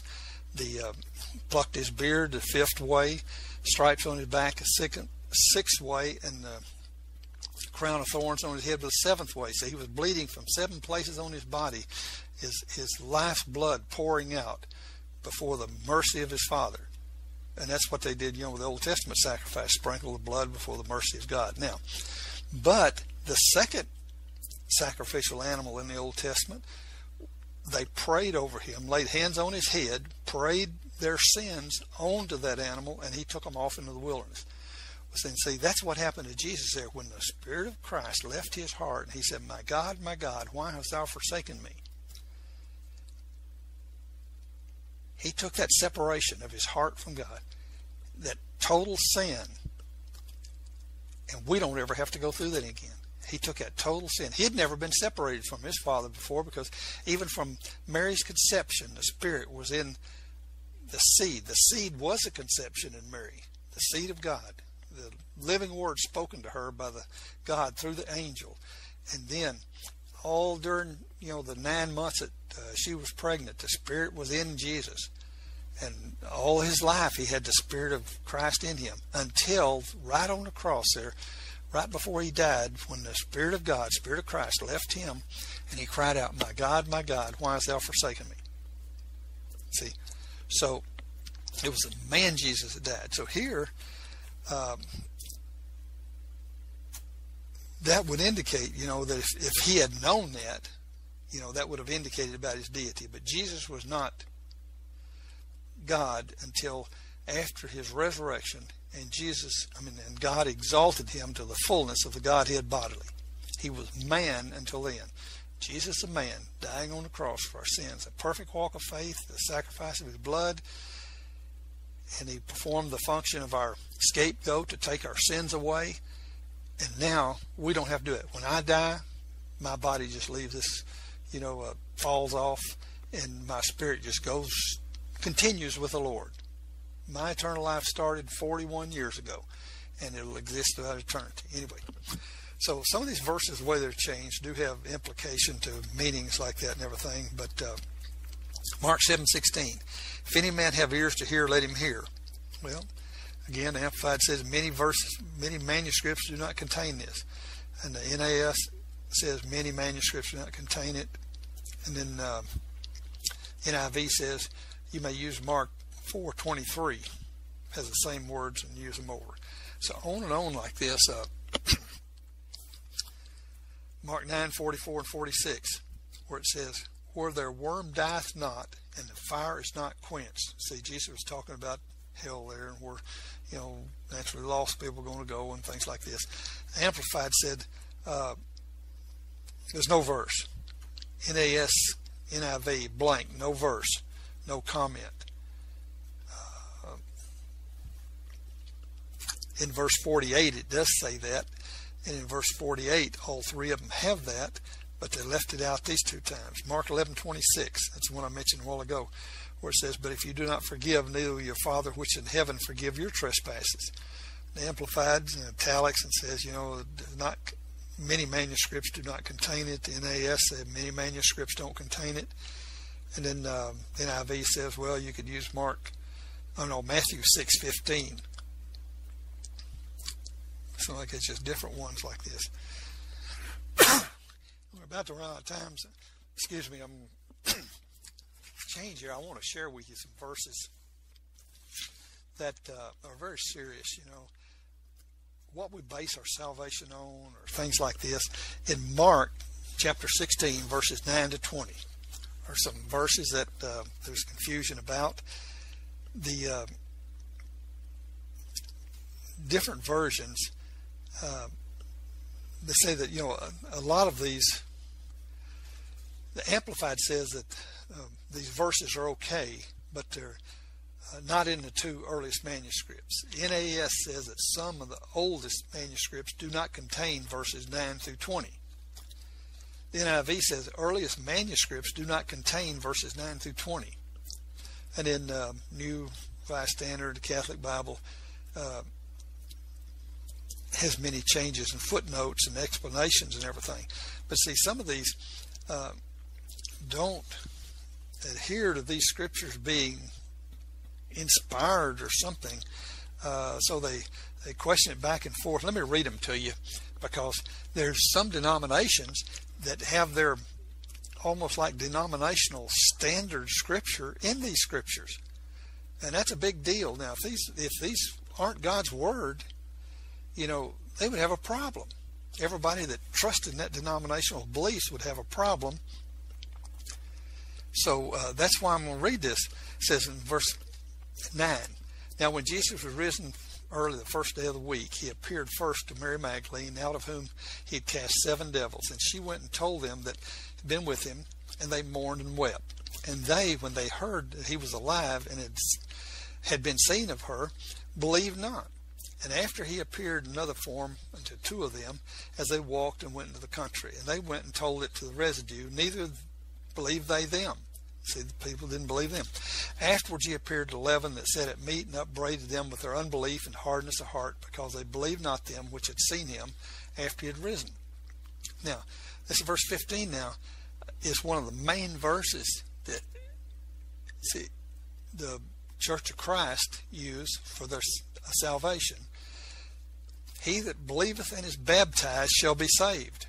The plucked his beard the 5th way, stripes on his back the 6th way, and the crown of thorns on his head was the 7th way. So he was bleeding from 7 places on his body, his life's blood pouring out before the mercy of his Father. And that's what they did, you know, with the Old Testament sacrifice, sprinkle the blood before the mercy of God. Now, but the second sacrificial animal in the Old Testament, they prayed over him, laid hands on his head, prayed their sins onto that animal, and he took them off into the wilderness. And see, that's what happened to Jesus there. When the Spirit of Christ left his heart and he said, my God, why hast thou forsaken me? He took that separation of his heart from God, that total sin, and we don't ever have to go through that again. He took that total sin. He had never been separated from his Father before, because even from Mary's conception, the Spirit was in the seed. The seed was a conception in Mary, the seed of God, the living word spoken to her by the God through the angel. And then all during, you know, the 9 months that she was pregnant, the Spirit was in Jesus, and all his life he had the Spirit of Christ in him, until right on the cross there, right before he died, when the Spirit of God, Spirit of Christ, left him, and he cried out, my God, why hast thou forsaken me? See, so it was the man Jesus that died. So here, that would indicate, you know, that if he had known that, you know, that would have indicated about his deity. But Jesus was not God until after his resurrection, and God exalted him to the fullness of the Godhead bodily. He was man until then. Jesus, a man, dying on the cross for our sins, a perfect walk of faith, the sacrifice of his blood. And he performed the function of our scapegoat to take our sins away. And now we don't have to do it. When I die, my body just leaves this, you know, falls off, and my spirit just continues with the Lord. My eternal life started 41 years ago, and it'll exist throughout eternity. Anyway, so some of these verses, the way they're changed, do have implication to meanings like that and everything. But Mark 7:16, if any man have ears to hear, let him hear. Well, again, the Amplified says many manuscripts do not contain this, and the NAS says many manuscripts do not contain it, and then NIV says you may use Mark 4:23, has the same words and use them over. So on and on like this. Mark 9:44 and 46, where it says, where their worm dieth not, and the fire is not quenched. See, Jesus was talking about hell there, and where, you know, naturally lost people are going to go and things like this. Amplified said, there's no verse. NAS, NIV, blank, no verse, no comment. In verse 48, it does say that. And in verse 48, all 3 of them have that, but they left it out these 2 times. Mark 11:26, that's the one I mentioned a while ago, where it says, but if you do not forgive, neither will your Father which in heaven forgive your trespasses. The Amplified in italics and says, you know, not many manuscripts do not contain it. The NAS said many manuscripts don't contain it. And then NIV says, well, you could use Matthew 6:15. So like it's just different ones like this. We're about to run out of time. So, excuse me, I'm change here. I want to share with you some verses that are very serious. You know, what we base our salvation on or things like this in Mark chapter 16 verses 9 to 20 are some verses that there's confusion about. The different versions they say that, you know, a lot of these, the Amplified says that these verses are okay, but they're not in the two earliest manuscripts. NAS says that some of the oldest manuscripts do not contain verses 9 through 20. The NIV says earliest manuscripts do not contain verses 9 through 20. And in New Revised Standard, Catholic Bible has many changes and footnotes and explanations and everything. But see, some of these don't adhere to these scriptures being inspired or something, so they question it back and forth. Let me read them to you, because there's some denominations that have their almost like denominational standard scripture in these scriptures, and that's a big deal. Now, if these aren't God's word, you know, they would have a problem. Everybody that trusted in that denominational beliefs would have a problem. So that's why I'm going to read this. It says in verse 9, now when Jesus was risen early the first day of the week, he appeared first to Mary Magdalene, out of whom he had cast 7 devils. And she went and told them that had been with him, and they mourned and wept. And they, when they heard that he was alive and had been seen of her, believed not. And after he appeared in another form unto 2 of them, as they walked and went into the country. And they went and told it to the residue, neither believed they them. See, the people didn't believe them. Afterwards he appeared to 11 that sat at meat, and upbraided them with their unbelief and hardness of heart, because they believed not them which had seen him after he had risen. Now, this is verse 15 now, is one of the main verses that, see, the Church of Christ use for their salvation. He that believeth and is baptized shall be saved.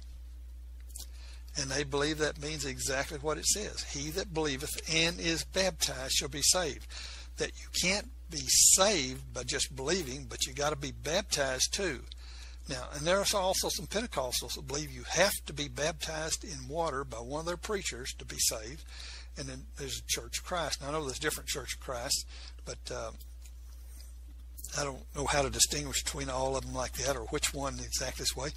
And they believe that means exactly what it says. He that believeth and is baptized shall be saved. That you can't be saved by just believing, but you got to be baptized too. Now, and there's also some Pentecostals that believe you have to be baptized in water by one of their preachers to be saved. And then there's the Church of Christ. Now, I know there's different Church of Christ, but I don't know how to distinguish between all of them like that, or which one exactly this way,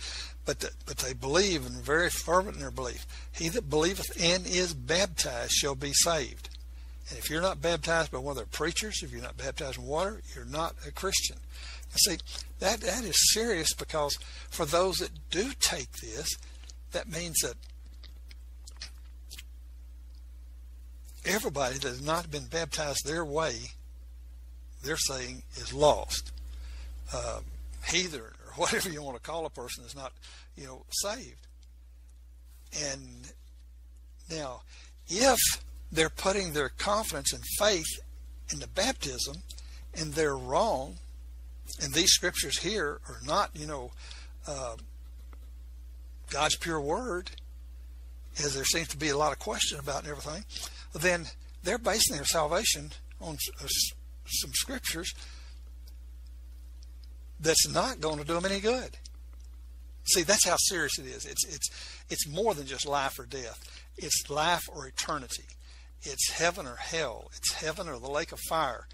but they believe, and very fervent in their belief. He that believeth and is baptized shall be saved. And if you're not baptized by one of their preachers, if you're not baptized in water, you're not a Christian. And see, that is serious, because for those that do take this, that means that everybody that has not been baptized their way, they're saying, is lost. Heathen, or whatever you want to call a person, is not, you know, saved. And now, if they're putting their confidence and faith in the baptism, and they're wrong, and these scriptures here are not, you know, God's pure word, as there seems to be a lot of question about and everything, then they're basing their salvation on some scriptures that's not going to do them any good. See, that's how serious it is. It's more than just life or death. It's life or eternity. It's heaven or hell. It's heaven or the lake of fire.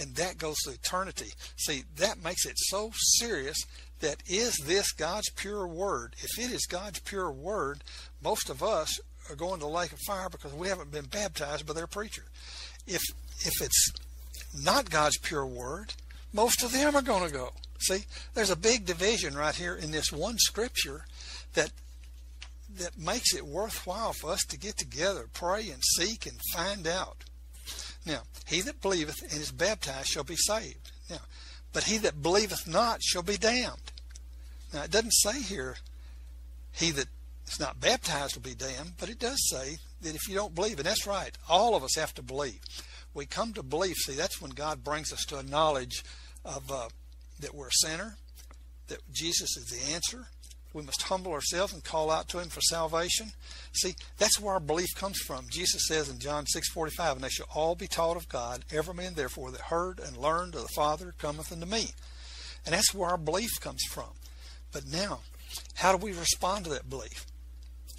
And that goes to eternity. See, that makes it so serious. That is this God's pure word? If it is God's pure word, most of us are going to the lake of fire because we haven't been baptized by their preacher. If it's not God's pure word, most of them are going to go. See, there's a big division right here in this one scripture that makes it worthwhile for us to get together, pray and seek and find out. Now, he that believeth and is baptized shall be saved. Now, but he that believeth not shall be damned. Now, it doesn't say here he that is not baptized will be damned, but it does say that if you don't believe, and that's right, all of us have to believe. We come to belief. See, that's when God brings us to a knowledge of that we're a sinner, that Jesus is the answer. We must humble ourselves and call out to him for salvation. See, that's where our belief comes from. Jesus says in John 6:45, and they shall all be taught of God. Every man therefore that heard and learned of the Father cometh unto me. And that's where our belief comes from. But now, how do we respond to that belief?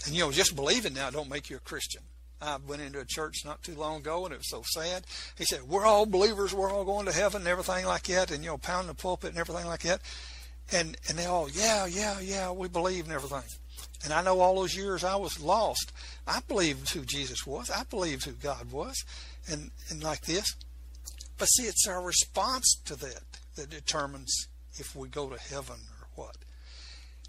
And you know, just believing now don't make you a Christian. I went into a church not too long ago, and it was so sad. He said, we're all believers, we're all going to heaven and everything like that, and you know, pounding the pulpit and everything like that. And they all, yeah, we believe in everything. And I know all those years I was lost, I believed who Jesus was, I believed who God was, and like this. But see, it's our response to that that determines if we go to heaven or what.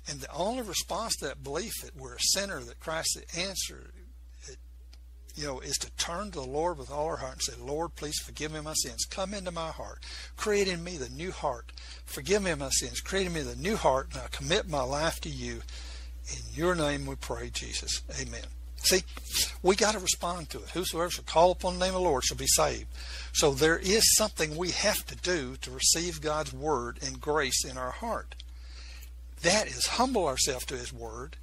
And the only response to that belief that we're a sinner, that Christ's the answer, you know, is to turn to the Lord with all our heart and say, Lord, please forgive me my sins. Come into my heart. Create in me the new heart. Forgive me my sins. Create in me the new heart, and I commit my life to you. In your name we pray, Jesus. Amen. See, we got to respond to it. Whosoever shall call upon the name of the Lord shall be saved. So there is something we have to do to receive God's word and grace in our heart. That is humble ourselves to his word,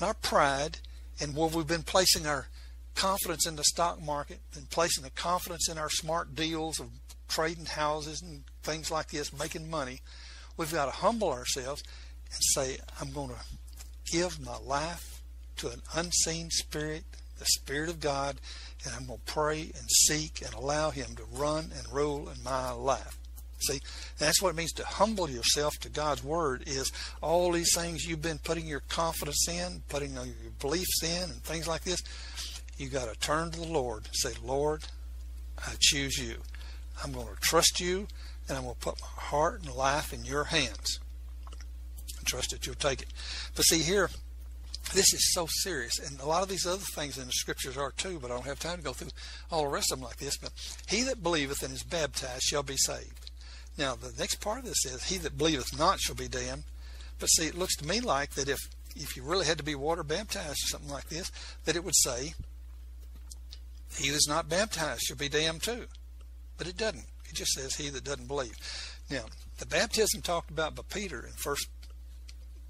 and our pride, and where we've been placing our confidence in the stock market and placing the confidence in our smart deals of trading houses and things like this, making money. We've got to humble ourselves and say, I'm going to give my life to an unseen spirit, the Spirit of God, and I'm going to pray and seek and allow him to run and rule in my life. See, that's what it means to humble yourself to God's word, is all these things you've been putting your confidence in, putting your beliefs in and things like this. You got to turn to the Lord and say, Lord, I choose you. I'm going to trust you, and I'm going to put my heart and life in your hands. I trust that you'll take it. But see here, this is so serious, and a lot of these other things in the scriptures are too, but I don't have time to go through all the rest of them like this. But he that believeth and is baptized shall be saved. Now the next part of this is, he that believeth not shall be damned. But see, it looks to me like that if you really had to be water baptized or something like this, that it would say, he that's not baptized shall be damned too. But it doesn't. It just says he that doesn't believe. Now, the baptism talked about by Peter in 1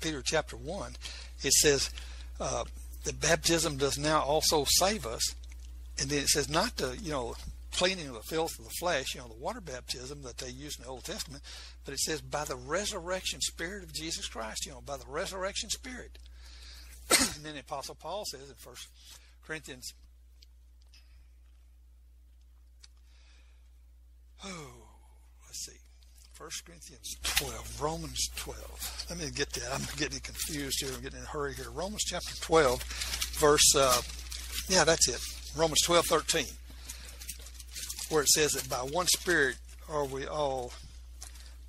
Peter chapter 1, it says that baptism does now also save us. And then it says not to, you know, cleaning of the filth of the flesh, you know, the water baptism that they used in the Old Testament, but it says by the resurrection spirit of Jesus Christ, you know, by the resurrection spirit. And then the Apostle Paul says in 1 Corinthians, let's see, 1 Corinthians 12, Romans 12. Let me get that. I'm getting confused here. I'm getting in a hurry here. Romans chapter 12, verse, yeah, that's it. Romans 12, 13. Where it says that by one Spirit are we all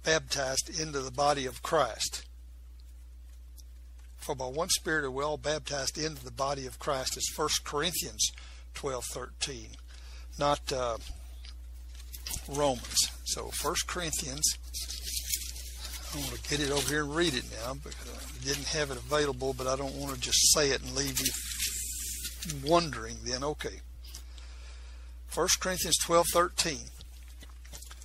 baptized into the body of Christ. For by one Spirit are we all baptized into the body of Christ. It's 1 Corinthians 12, 13, not Romans. So 1 Corinthians, I'm going to get it over here and read it now, because I didn't have it available, but I don't want to just say it and leave you wondering then. Okay. 1 Corinthians 12, 13.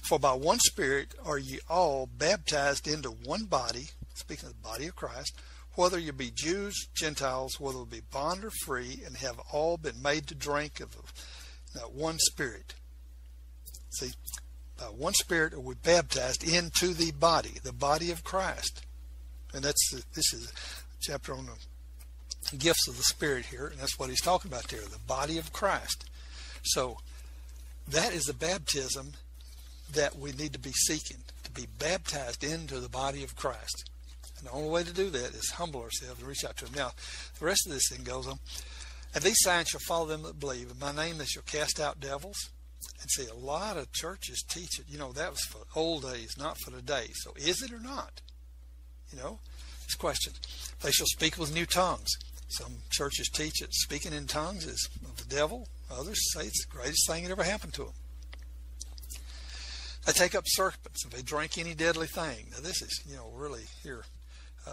For by one Spirit are ye all baptized into one body, speaking of the body of Christ, whether you be Jews, Gentiles, whether you be bond or free, and have all been made to drink of that one Spirit. See, by one Spirit are we baptized into the body of Christ. And this is a chapter on the gifts of the Spirit here, and that's what he's talking about there, the body of Christ. So that is the baptism that we need to be seeking, to be baptized into the body of Christ. And the only way to do that is humble ourselves and reach out to him. Now, the rest of this thing goes on. And these signs shall follow them that believe. In my name they shall cast out devils. And see, a lot of churches teach it. You know, that was for old days, not for today. So is it or not? You know, it's a question. They shall speak with new tongues. Some churches teach it. Speaking in tongues is of the devil. Others say it's the greatest thing that ever happened to them. They take up serpents. If they drink any deadly thing. Now this is, you know, really here.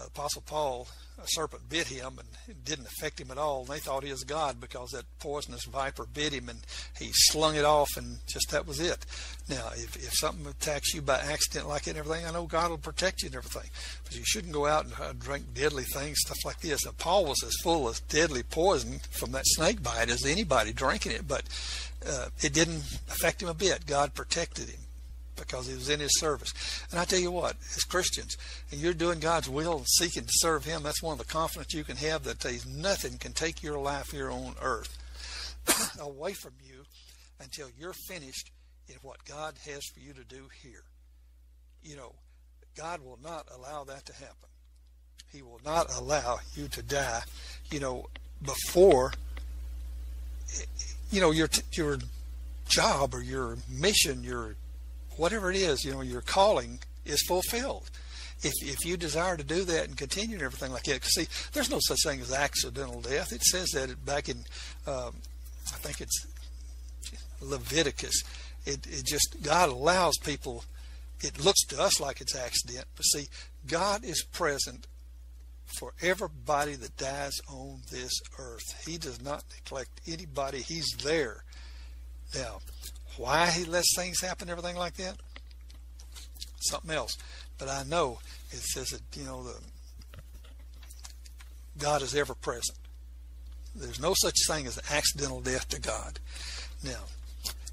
Apostle Paul, a serpent bit him and it didn't affect him at all. And they thought he was God because that poisonous viper bit him and he slung it off and just that was it. Now, if something attacks you by accident like it and everything, I know God will protect you and everything. But you shouldn't go out and drink deadly things, stuff like this. And Paul was as full of deadly poison from that snake bite as anybody drinking it, but it didn't affect him a bit. God protected him. because he was in his service. And I tell you what, as Christians, and you're doing God's will and seeking to serve him, that's one of the confidence you can have that nothing can take your life here on earth away from you until you're finished in what God has for you to do here. You know, God will not allow that to happen. He will not allow you to die, you know, before, you know, your job or your mission, your whatever it is, you know, your calling is fulfilled. If you desire to do that and continue and everything like that, 'cause see, there's no such thing as accidental death. It says that back in, I think it's Leviticus. It just, God allows people. It looks to us like it's accident, but see, God is present for everybody that dies on this earth. He does not neglect anybody. He's there. Now, why he lets things happen, everything like that? Something else. But I know it says that, you know, God is ever present. There's no such thing as accidental death to God. Now,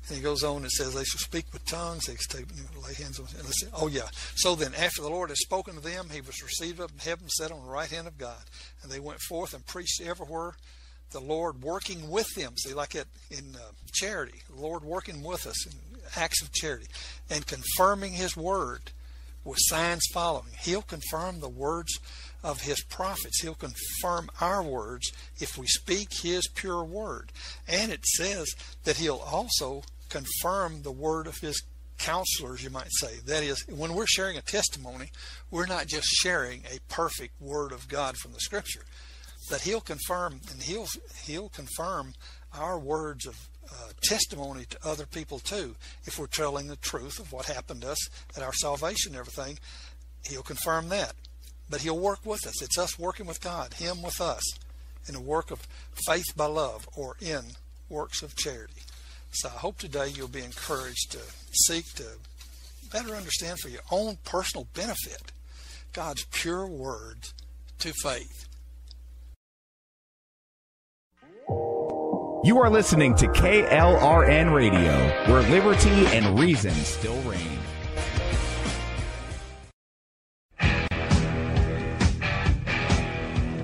and he goes on and says, they shall speak with tongues, they shall lay hands on them. Oh, yeah. So then, after the Lord had spoken to them, he was received up in heaven, set on the right hand of God. And they went forth and preached everywhere, the Lord working with them. See, like it in charity, the Lord working with us in acts of charity, and confirming his word with signs following. He'll confirm the words of his prophets. He'll confirm our words if we speak his pure word. And it says that he'll also confirm the word of his counselors, you might say. That is, when we're sharing a testimony, we're not just sharing a perfect word of God from the scripture, that he'll confirm, and he'll confirm our words of testimony to other people too. If we're telling the truth of what happened to us at our salvation and everything, he'll confirm that. But he'll work with us. It's us working with God, him with us, in a work of faith by love, or in works of charity. So I hope today you'll be encouraged to seek to better understand for your own personal benefit God's pure words to faith. You are listening to KLRN Radio, where liberty and reason still reign.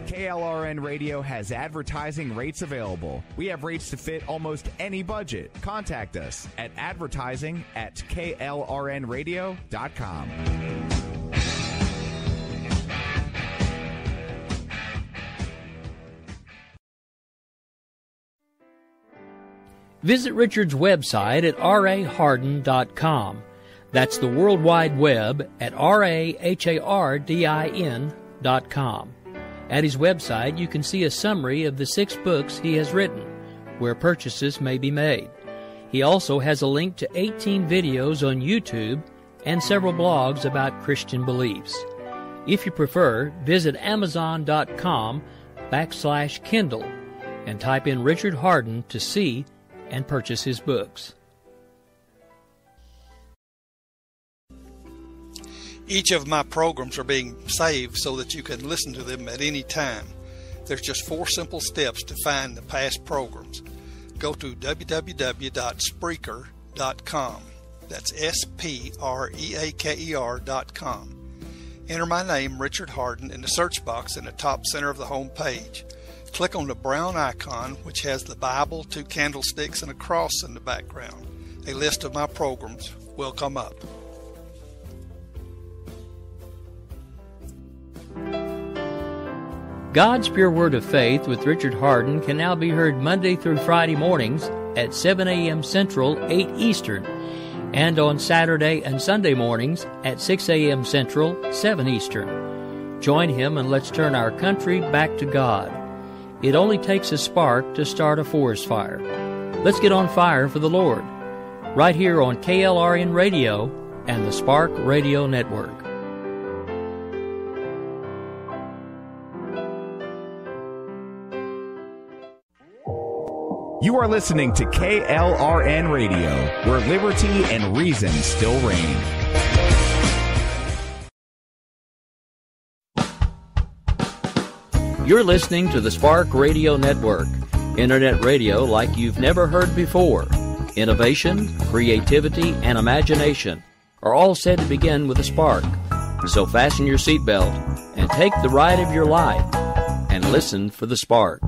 KLRN Radio has advertising rates available. We have rates to fit almost any budget. Contact us at advertising@klrnradio.com. Visit Richard's website at rahardin.com. That's the World Wide Web at rahardin.com. At his website, you can see a summary of the 6 books he has written, where purchases may be made. He also has a link to 18 videos on YouTube and several blogs about Christian beliefs. If you prefer, visit Amazon.com/Kindle and type in Richard Hardin to see and purchase his books. Each of my programs are being saved so that you can listen to them at any time. There's just 4 simple steps to find the past programs. Go to www.spreaker.com. That's S-P-R-E-A-K-E-R.com. Enter my name, Richard Hardin, in the search box in the top center of the home page. Click on the brown icon, which has the Bible, 2 candlesticks, and a cross in the background. A list of my programs will come up. God's Pure Word of Faith with Richard Hardin can now be heard Monday through Friday mornings at 7 a.m. Central, 8 Eastern, and on Saturday and Sunday mornings at 6 a.m. Central, 7 Eastern. Join him and let's turn our country back to God. It only takes a spark to start a forest fire. Let's get on fire for the Lord, right here on KLRN Radio and the Spark Radio Network. You are listening to KLRN Radio, where liberty and reason still reign. You're listening to the Spark Radio Network, internet radio like you've never heard before. Innovation, creativity, and imagination are all said to begin with a spark. So fasten your seatbelt and take the ride of your life and listen for the spark.